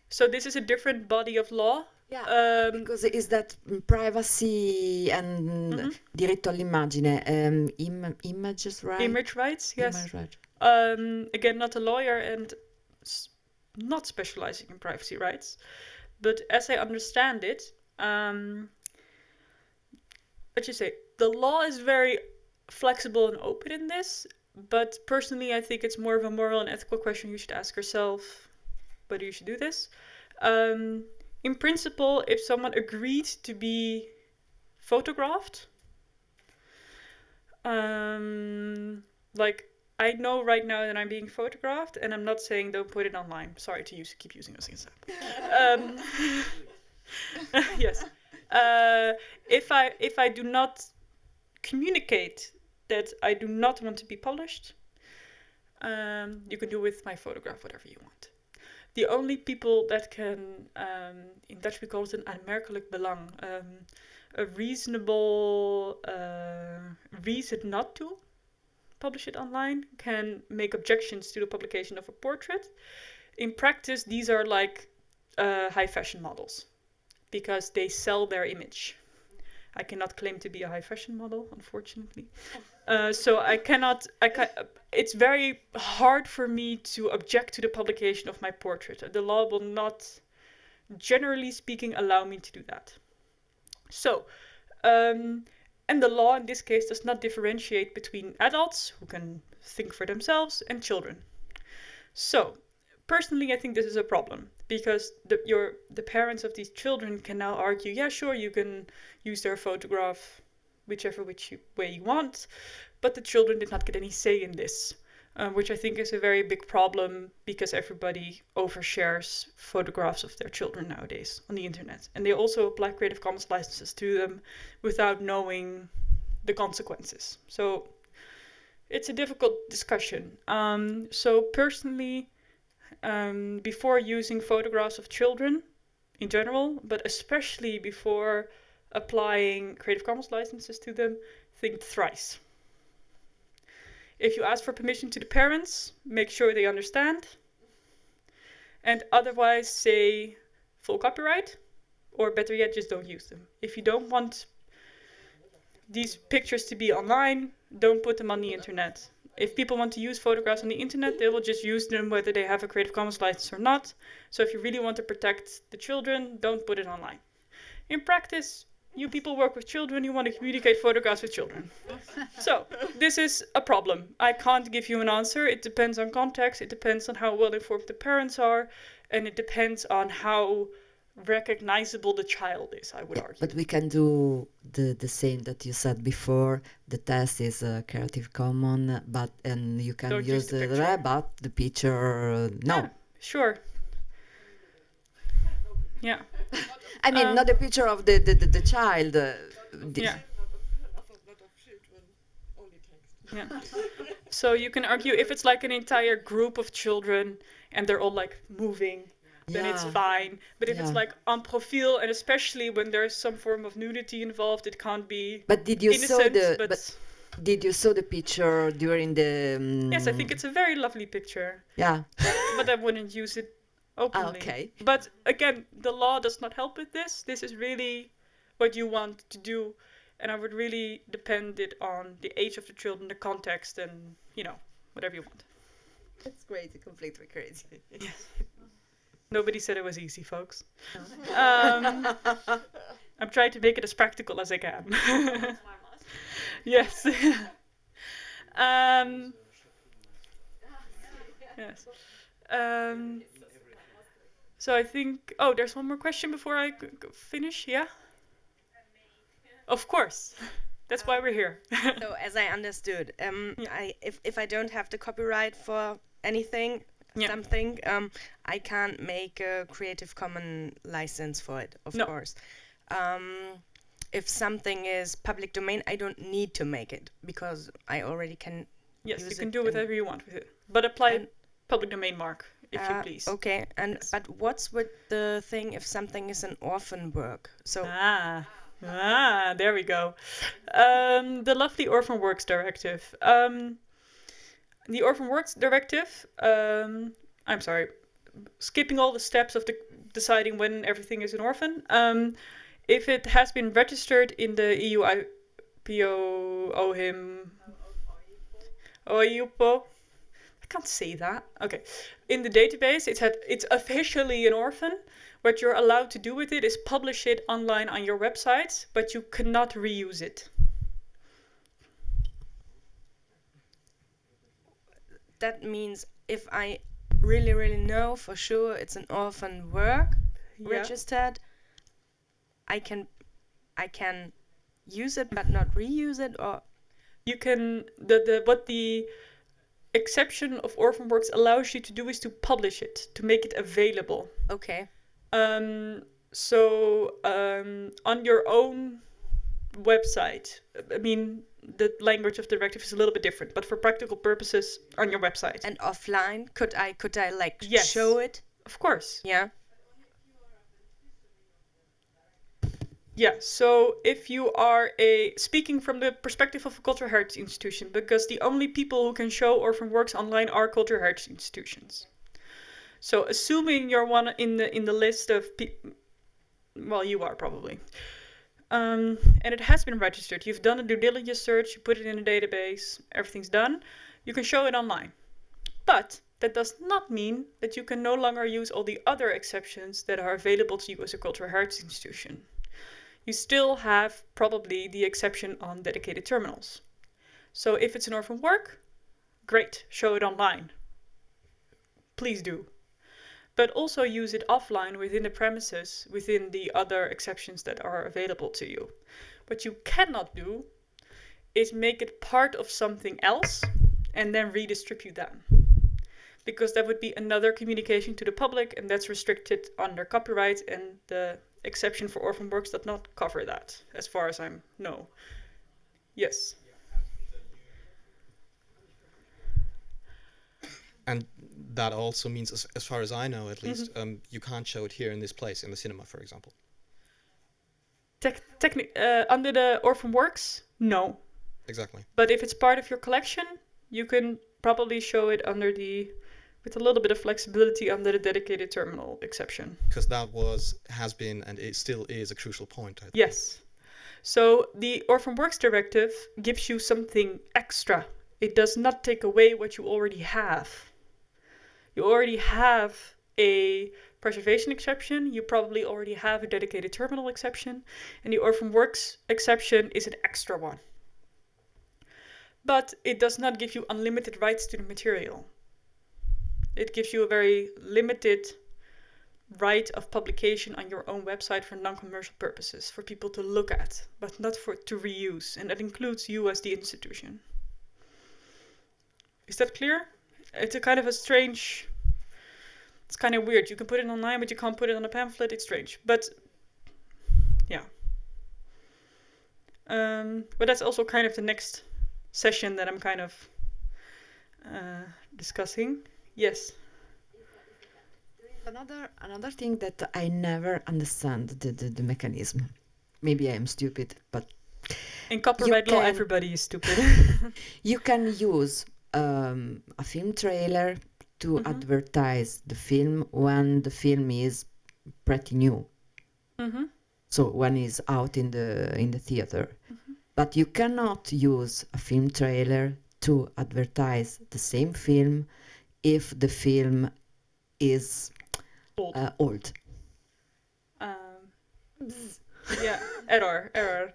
So this is a different body of law? Yeah, because is that privacy and diritto all'immagine, images rights? Image rights, yes. Image rights. Again, not a lawyer and not specializing in privacy rights. But as I understand it, what you say, the law is very flexible and open in this, but personally I think it's more of a moral and ethical question you should ask yourself whether you should do this. In principle, if someone agreed to be photographed, like I know right now that I'm being photographed, and I'm not saying don't put it online. Sorry to keep using those things. Yes. If I do not communicate that I do not want to be published, you can do with my photograph whatever you want. The only people that can, in Dutch we call it an aanmerkelijk belang, a reasonable reason not to publish it online, can make objections to the publication of a portrait. In practice, these are like high fashion models, because they sell their image. I cannot claim to be a high fashion model, unfortunately. So it's very hard for me to object to the publication of my portrait. The law will not, generally speaking, allow me to do that. So, and the law in this case does not differentiate between adults, who can think for themselves, and children. So, personally, I think this is a problem, because the parents of these children can now argue, yeah, sure, you can use their photograph whichever way you want, but the children did not get any say in this, which I think is a very big problem, because everybody overshares photographs of their children nowadays on the internet. And they also apply Creative Commons licenses to them without knowing the consequences. So it's a difficult discussion. So personally, before using photographs of children in general, but especially before applying Creative Commons licenses to them, think thrice. If you ask for permission to the parents, make sure they understand, and otherwise say full copyright, or better yet, just don't use them. If you don't want these pictures to be online, don't put them on the internet. If people want to use photographs on the internet, they will just use them whether they have a Creative Commons license or not. So if you really want to protect the children, don't put it online. In practice, you people work with children, you want to communicate photographs with children. So this is a problem. I can't give you an answer. It depends on context, it depends on how well informed the parents are, and it depends on how recognizable the child is, I would argue. But we can do the same that you said before. The test is Creative Commons, and you can use the picture. But the picture, no. Yeah, sure. Yeah. I mean, not a picture of the child. Yeah. So you can argue if it's like an entire group of children and they're all like moving, then it's fine. But if it's like en profil, and especially when there's some form of nudity involved, it can't be. But did you did you saw the picture during the? Yes, I think it's a very lovely picture. Yeah, but I wouldn't use it openly. Okay. But again, the law does not help with this. This is really what you want to do, and I would really depend it on the age of the children, the context, and whatever you want. That's crazy, completely crazy. Yes. Nobody said it was easy, folks. No. I'm trying to make it as practical as I can. Yes. Yes. So I think... Oh, there's one more question before I finish, yeah? Of course. That's why we're here. So as I understood, if I don't have the copyright for anything, something, I can't make a Creative Commons license for it, of course. If something is public domain, I don't need to make it because I already can. Yes, you can do whatever you want with it, but apply public domain mark if you please. Okay, and but what's with the thing if something is an orphan work? So there we go. The lovely Orphan Works Directive. The Orphan Works Directive. I'm sorry, skipping all the steps of deciding when everything is an orphan. If it has been registered in the EU IPO OHIM OIUPO, I can't say that. Okay, in the database, it's officially an orphan. What you're allowed to do with it is publish it online on your websites, but you cannot reuse it. That means if I really, really know for sure it's an orphan work registered, I can use it but not reuse it, or you can what the exception of Orphan Works allows you to do is to publish it, to make it available. Okay. So on your own website, I mean the language of the directive is a little bit different, but for practical purposes on your website. And offline, could I like show it? Of course. Yeah. Yeah, so if you are speaking from the perspective of a cultural heritage institution, because the only people who can show Orphan Works online are cultural heritage institutions. So assuming you're one in the list of people, well, you are probably. And it has been registered. You've done a due diligence search, you put it in a database, everything's done. You can show it online. But that does not mean that you can no longer use all the other exceptions that are available to you as a cultural heritage institution. You still have probably the exception on dedicated terminals. So if it's an orphan work, great, show it online. Please do. But also use it offline within the premises, within the other exceptions that are available to you. What you cannot do is make it part of something else and then redistribute them. Because that would be another communication to the public, and that's restricted under copyright, and the exception for Orphan Works does not cover that, as far as I know. Yes. And that also means, as far as I know at least, you can't show it here in this place, in the cinema, for example. Under the Orphan Works, no. Exactly. But if it's part of your collection, you can probably show it under the... with a little bit of flexibility under the dedicated terminal exception. Because that has been, and it still is, a crucial point, I think. Yes. So the Orphan Works Directive gives you something extra. It does not take away what you already have. You already have a preservation exception. You probably already have a dedicated terminal exception. And the Orphan Works exception is an extra one. But it does not give you unlimited rights to the material. It gives you a very limited right of publication on your own website for non-commercial purposes, for people to look at, but not to reuse. And that includes you as the institution. Is that clear? It's a kind of a strange... It's kind of weird. You can put it online, but you can't put it on a pamphlet. It's strange. But, yeah. But that's also kind of the next session that I'm kind of discussing. Yes. Another thing that I never understand the mechanism. Maybe I am stupid, but in copyright law, everybody is stupid. You can use a film trailer to advertise the film when the film is pretty new. So when it's out in the theater, but you cannot use a film trailer to advertise the same film if the film is old. Yeah, error.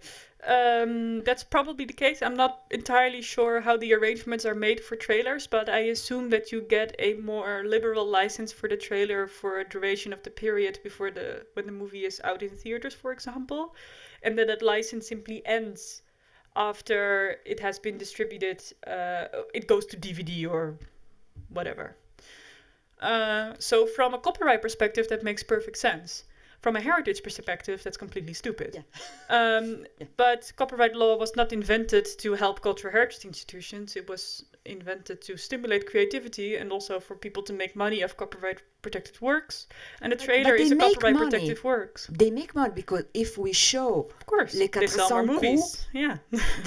That's probably the case. I'm not entirely sure how the arrangements are made for trailers, but I assume that you get a more liberal license for the trailer for a duration of the period before when the movie is out in theaters, for example, and that license simply ends after it has been distributed, it goes to DVD or whatever. So from a copyright perspective, that makes perfect sense. From a heritage perspective, that's completely stupid. Yeah. But copyright law was not invented to help cultural heritage institutions. It was invented to stimulate creativity and also for people to make money of copyright-protected works. And a trailer is a copyright-protected works. They make money because if we show, of course, Les 400 movies, yeah,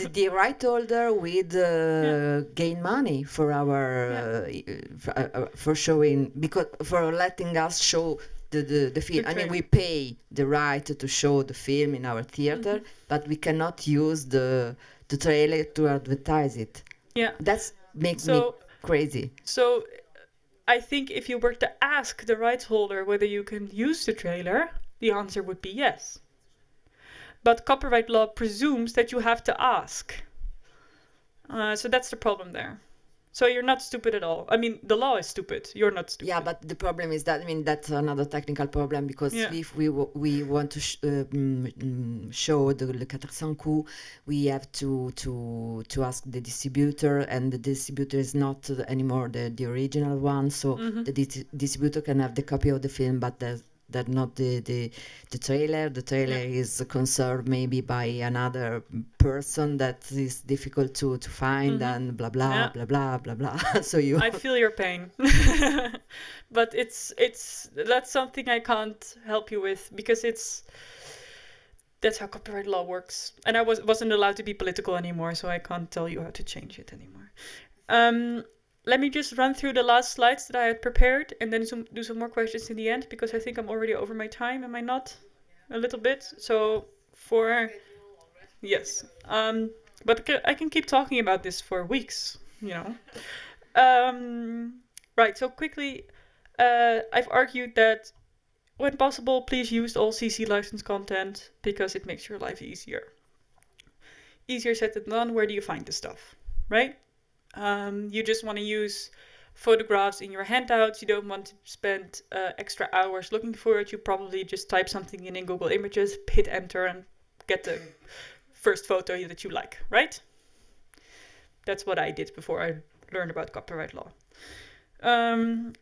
the right holder would gain money for our for showing, because for letting us show. The film. I mean, we pay the right to show the film in our theater, but we cannot use the trailer to advertise it. Yeah, that makes me crazy. So, I think if you were to ask the rights holder whether you can use the trailer, the answer would be yes. But copyright law presumes that you have to ask. So that's the problem there. So you're not stupid at all. I mean, the law is stupid. You're not stupid. Yeah, but the problem is that, I mean, that's another technical problem, because if we want to show the 400 coups, we have to ask the distributor, and the distributor is not anymore the original one. So the distributor can have the copy of the film, but that's not the trailer. The trailer is conserved maybe by another person that is difficult to find, and blah blah blah blah blah blah. So I feel your pain, but that's something I can't help you with, because that's how copyright law works. And I wasn't allowed to be political anymore, so I can't tell you how to change it anymore. Let me just run through the last slides that I had prepared, and then do some more questions in the end, because I think I'm already over my time. Am I not? A little bit. So yes. But I can keep talking about this for weeks, you know. Right. So quickly, I've argued that when possible, please use all CC licensed content, because it makes your life easier. Easier said than done. Where do you find this stuff? Right? You just want to use photographs in your handouts. You don't want to spend extra hours looking for it. You probably just type something in Google Images, hit enter, and get the first photo that you like, right? That's what I did before I learned about copyright law.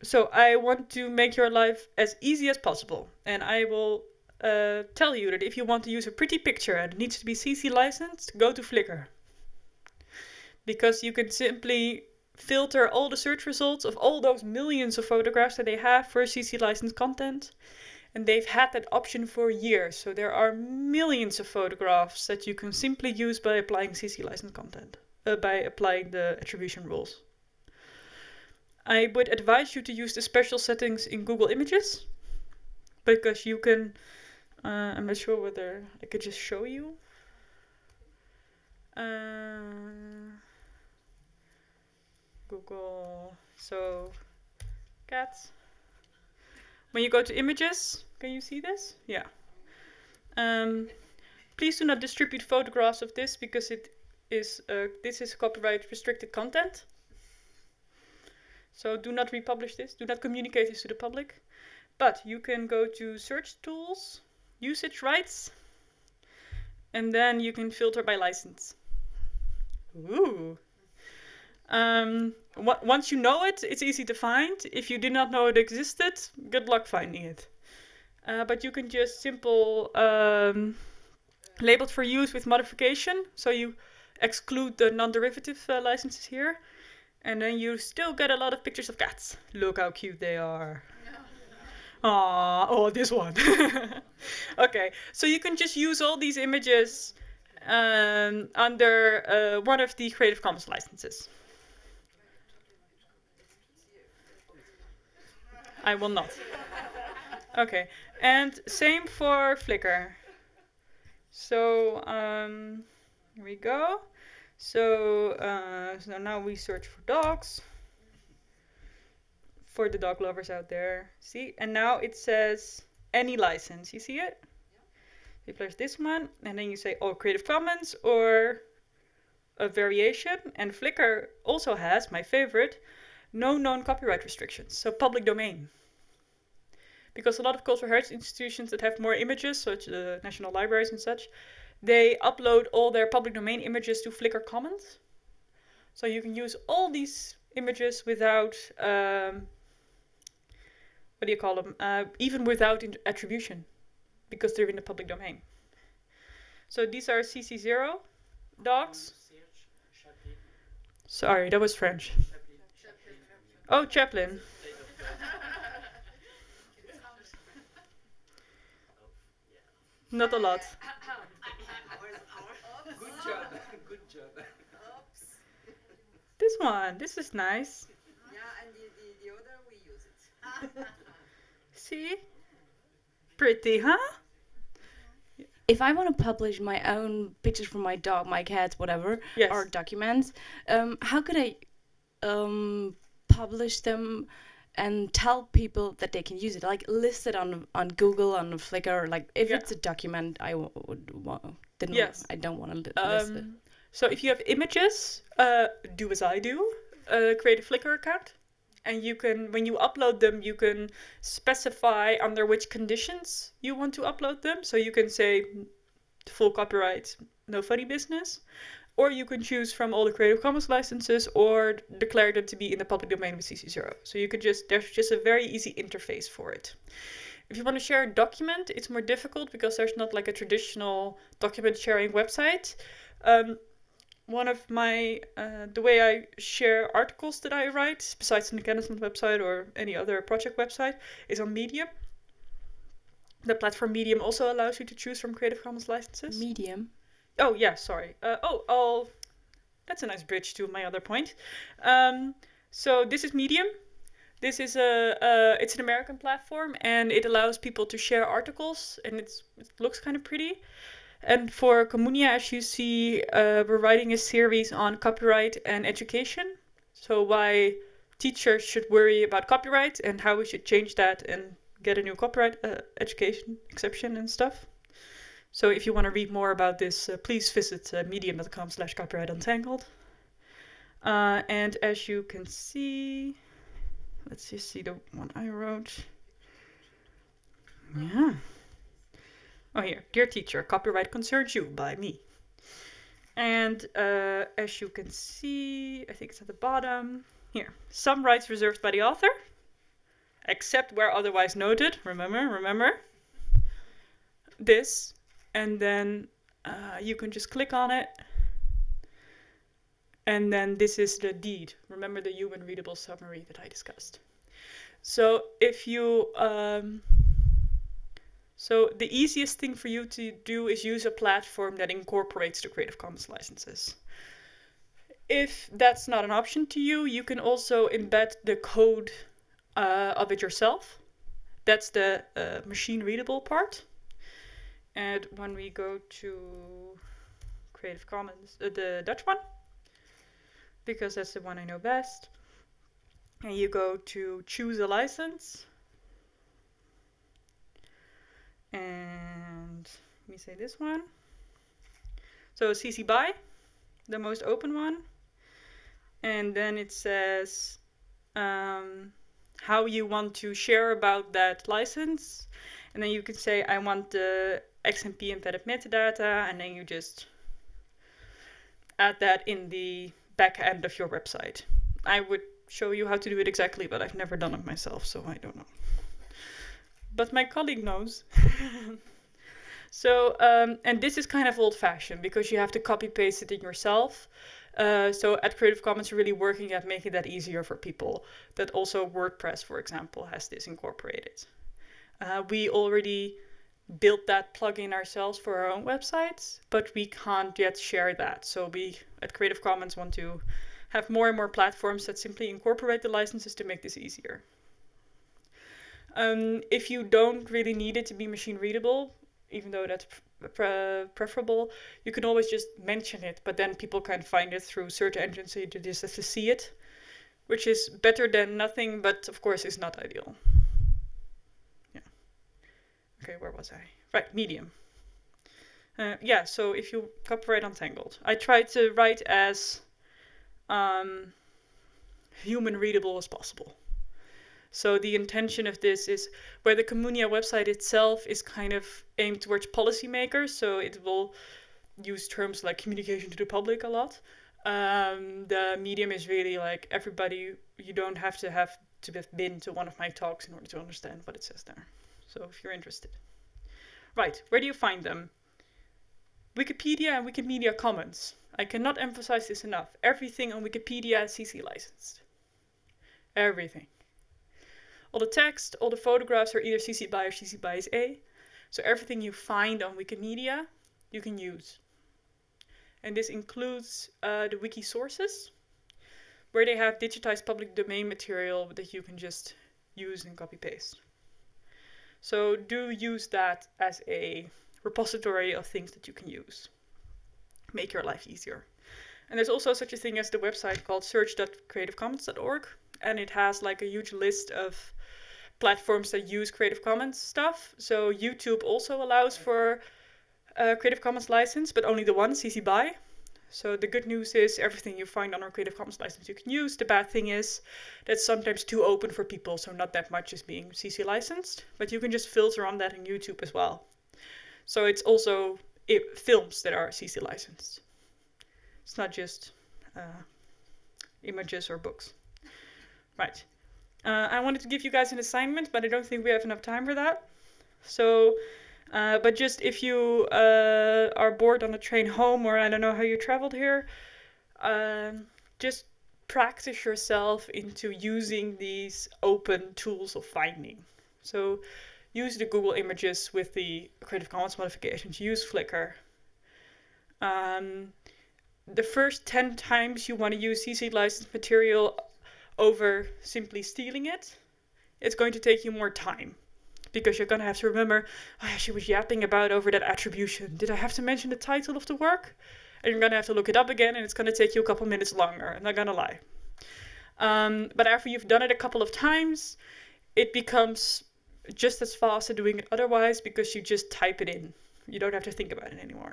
So I want to make your life as easy as possible. And I will tell you that if you want to use a pretty picture and it needs to be CC licensed, go to Flickr. Because you can simply filter all the search results of all those millions of photographs that they have for CC licensed content. And they've had that option for years. So there are millions of photographs that you can simply use by applying CC licensed content, by applying the attribution rules. I would advise you to use the special settings in Google Images, because you can, I'm not sure whether I could just show you. Google, so cats. When you go to images, can you see this? Yeah. Please do not distribute photographs of this, because it is this is copyright restricted content. So do not republish this. Do not communicate this to the public. But you can go to search tools, usage rights, and then you can filter by license. Ooh. Once you know it, it's easy to find. If you did not know it existed, good luck finding it. But you can just simple labeled for use with modification. So you exclude the non-derivative licenses here. And then you still get a lot of pictures of cats. Look how cute they are. Aww, oh, this one. Okay, so you can just use all these images under one of the Creative Commons licenses. I will not. Okay, and same for Flickr. So here we go. So, so now we search for dogs. For the dog lovers out there, see? And now it says any license. You see it? You press this one, and then you say, oh, Creative Commons or a variation. And Flickr also has, my favorite, no known copyright restrictions, so public domain. Because a lot of cultural heritage institutions that have more images, such as national libraries and such, They upload all their public domain images to Flickr Commons. So you can use all these images without, what do you call them? Even without attribution, because they're in the public domain. So these are CC0 docs. Sorry, that was French. Oh, Chaplin. Not a lot. Good job. Good job. This one, this is nice. Yeah, and the other we use it. See? Pretty, huh? If I want to publish my own pictures from my dog, my cats, whatever, yes, or documents, how could I publish them and tell people that they can use it? Like list it on Google, on Flickr. Like if it's a document, I don't want to list it. So if you have images, do as I do, create a Flickr account. And you can, when you upload them, you can specify under which conditions you want to upload them. So you can say full copyright, no funny business. Or you can choose from all the Creative Commons licenses or declare them to be in the public domain with CC0. So you could just, there's just a very easy interface for it. If you want to share a document, it's more difficult because there's not like a traditional document sharing website. One of my, the way I share articles that I write, besides on the Kennisland website or any other project website, is on Medium. The platform Medium also allows you to choose from Creative Commons licenses. Medium? Oh, yeah, sorry. That's a nice bridge to my other point. So this is Medium. This is it's an American platform, and it allows people to share articles, and it looks kind of pretty. And for Comunia, as you see, we're writing a series on copyright and education. So why teachers should worry about copyright and how we should change that and get a new copyright education exception and stuff. So if you want to read more about this, please visit medium.com/copyright untangled. And as you can see, let's just see the one I wrote. Yeah. Oh, here, Dear Teacher, Copyright Concerns You, by me. And as you can see, I think it's at the bottom. Here, some rights reserved by the author, except where otherwise noted. Remember. This, and then you can just click on it. And then this is the deed. Remember the human readable summary that I discussed. So if you... So the easiest thing for you to do is use a platform that incorporates the Creative Commons licenses. If that's not an option to you, you can also embed the code of it yourself. That's the machine readable part. And when we go to Creative Commons, the Dutch one, because that's the one I know best, and you go to choose a license. And let me say this one. So CC BY, the most open one. And then it says how you want to share about that license. And then you can say, I want the XMP embedded metadata. And then you just add that in the back end of your website. I would show you how to do it exactly, but I've never done it myself, so I don't know. But my colleague knows. So, and this is kind of old-fashioned because you have to copy-paste it in yourself. So at Creative Commons, we're really working at making that easier for people. That also WordPress, for example, has this incorporated. We already built that plugin ourselves for our own websites, but we can't yet share that. So we at Creative Commons want to have more and more platforms that simply incorporate the licenses to make this easier. If you don't really need it to be machine readable, even though that's preferable, you can always just mention it, but then people can find it through search engines, so you just have to see it, which is better than nothing, but of course is not ideal. Yeah. Okay, where was I? Right, Medium. Yeah, so if you copyright untangled. I try to write as human readable as possible. So the intention of this is where the Comunia website itself is kind of aimed towards policymakers. So it will use terms like communication to the public a lot. The medium is really like everybody, you don't have to have been to one of my talks in order to understand what it says there. So if you're interested. Right, where do you find them? Wikipedia and Wikimedia Commons. I cannot emphasize this enough. Everything on Wikipedia is CC licensed. Everything. All the text, all the photographs are either CC BY or CC BY-SA. So everything you find on Wikimedia, you can use. And this includes the wiki sources, where they have digitized public domain material that you can just use and copy paste. So do use that as a repository of things that you can use. Make your life easier. And there's also such a thing as the website called search.creativecommons.org. And it has like a huge list of platforms that use Creative Commons stuff. So YouTube also allows for a Creative Commons license, but only the one, CC BY. So the good news is everything you find on our Creative Commons license you can use. The bad thing is that's sometimes too open for people, so not that much is being CC licensed. But you can just filter on that on YouTube as well. So it's also films that are CC licensed. It's not just images or books. Right. I wanted to give you guys an assignment, but I don't think we have enough time for that. So, but just if you are bored on the train home, or I don't know how you traveled here, just practice yourself into using these open tools of finding. So use the Google Images with the Creative Commons modifications, use Flickr. The first 10 times you want to use CC licensed material over simply stealing it, it's going to take you more time. Because you're going to have to remember, oh, she was yapping about over that attribution. Did I have to mention the title of the work? And you're going to have to look it up again, and it's going to take you a couple minutes longer. I'm not going to lie. But after you've done it a couple of times, it becomes just as fast as doing it otherwise, because you just type it in. You don't have to think about it anymore.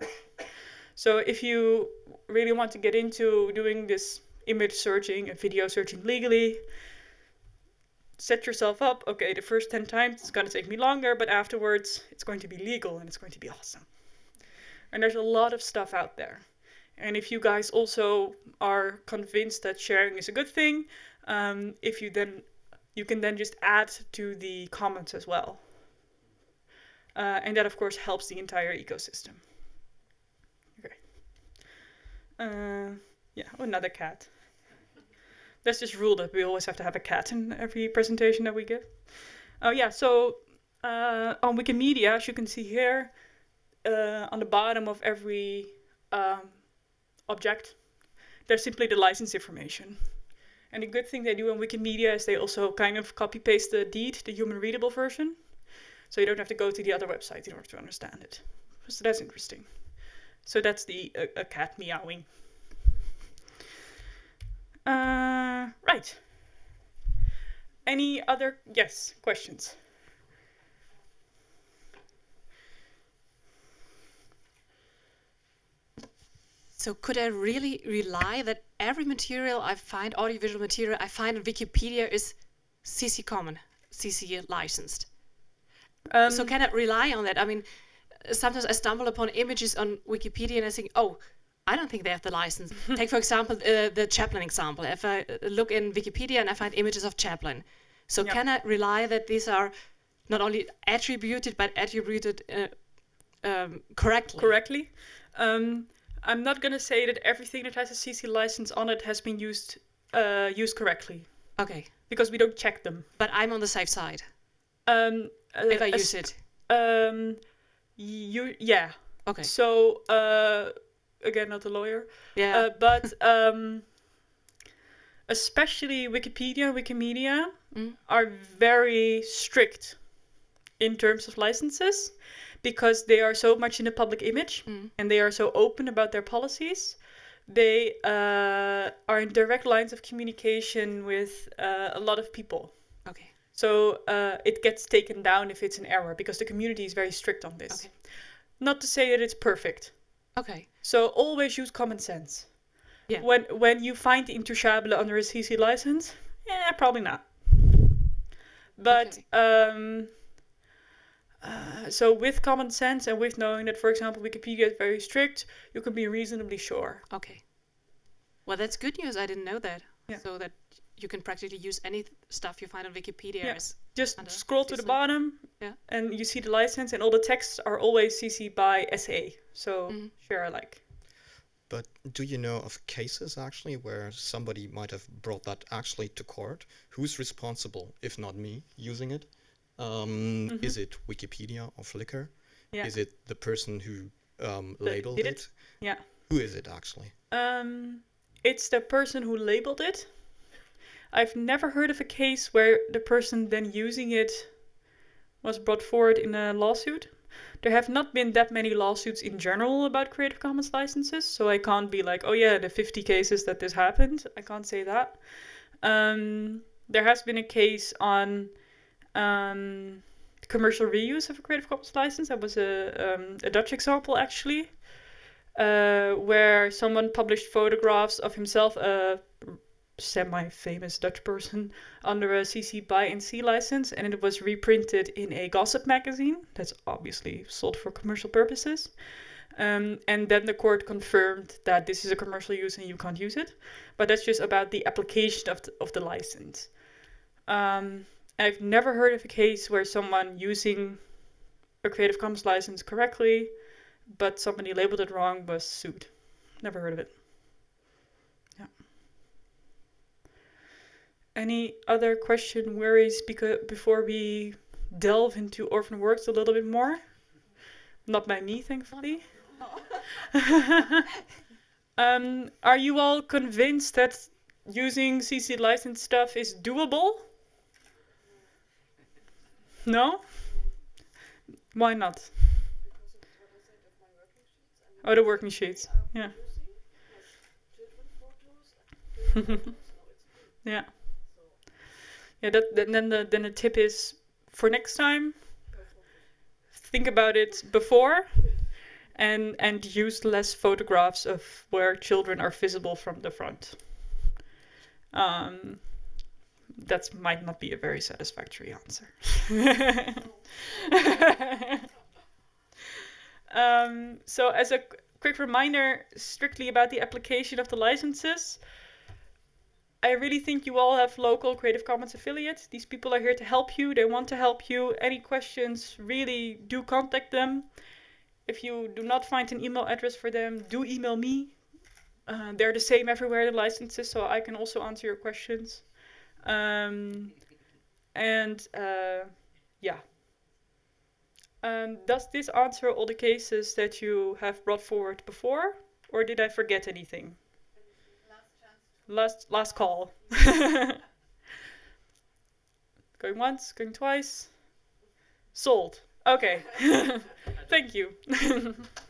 So if you really want to get into doing this image searching and video searching legally, set yourself up, okay, the first 10 times it's going to take me longer, but afterwards it's going to be legal and it's going to be awesome. And there's a lot of stuff out there. And if you guys also are convinced that sharing is a good thing, if you then, you can then just add to the comments as well. And that of course helps the entire ecosystem. Okay. Yeah, another cat. That's just rule that we always have to have a cat in every presentation that we give. Oh yeah, so on Wikimedia, as you can see here, on the bottom of every object, there's simply the license information. And the good thing they do on Wikimedia is they also kind of copy paste the deed, the human readable version. So you don't have to go to the other website in order to understand it. So that's interesting. So that's the a cat meowing. Right. Any other, yes, questions? So could I really rely that every material I find, audiovisual material I find on Wikipedia is CC Common, CC licensed? So can I rely on that? I mean, sometimes I stumble upon images on Wikipedia and I think, oh, I don't think they have the license. Take, for example, the Chaplin example. If I look in Wikipedia and I find images of Chaplin. So yep. Can I rely that these are not only attributed, but attributed correctly? Correctly. I'm not going to say that everything that has a CC license on it has been used correctly. Okay. Because we don't check them. But I'm on the safe side. If I use it. Yeah. Okay. So... Again, not a lawyer. Yeah. But especially Wikipedia, Wikimedia are very strict in terms of licenses because they are so much in the public image and they are so open about their policies. They are in direct lines of communication with a lot of people. Okay. So it gets taken down if it's an error because the community is very strict on this. Okay. Not to say that it's perfect. Okay. So always use common sense. Yeah. When you find intouchable under a CC license, yeah, probably not. But okay. So with common sense and with knowing that, for example, Wikipedia is very strict, you can be reasonably sure. Okay. Well, that's good news. I didn't know that. Yeah. So that you can practically use any stuff you find on Wikipedia. Yeah. Just scroll to the bottom, yeah, and you see the license, and all the texts are always CC BY-SA. So share alike. But do you know of cases actually where somebody might have brought that actually to court? Who's responsible, if not me, using it? Is it Wikipedia or Flickr? Yeah. Is it the person who labeled it? Yeah. Who is it actually? It's the person who labeled it. I've never heard of a case where the person then using it was brought forward in a lawsuit. There have not been that many lawsuits in general about Creative Commons licenses, so I can't be like, oh yeah, the 50 cases that this happened. I can't say that. There has been a case on commercial reuse of a Creative Commons license. That was a Dutch example, actually, where someone published photographs of himself, a semi-famous Dutch person, under a CC BY-SA license, and it was reprinted in a gossip magazine that's obviously sold for commercial purposes. And then the court confirmed that this is a commercial use and you can't use it. But that's just about the application of the license. I've never heard of a case where someone using a Creative Commons license correctly, but somebody labeled it wrong, was sued. Never heard of it. Yeah. Any other question, worries, before we delve into Orphan Works a little bit more? Not by me, thankfully. No. Are you all convinced that using CC license stuff is doable? No? Why not? Oh, the working sheets. Yeah. Yeah. Yeah. Then the tip is for next time. Think about it before, and use less photographs of where children are visible from the front. That might not be a very satisfactory answer. So as a quick reminder, strictly about the application of the licenses, I really think you all have local Creative Commons affiliates. These people are here to help you. They want to help you. Any questions, really do contact them. If you do not find an email address for them, do email me. They're the same everywhere, the licenses, so I can also answer your questions. Yeah. Does this answer all the cases that you have brought forward before, or did I forget anything? Last call. Going once, going twice. Sold. Okay. Thank you.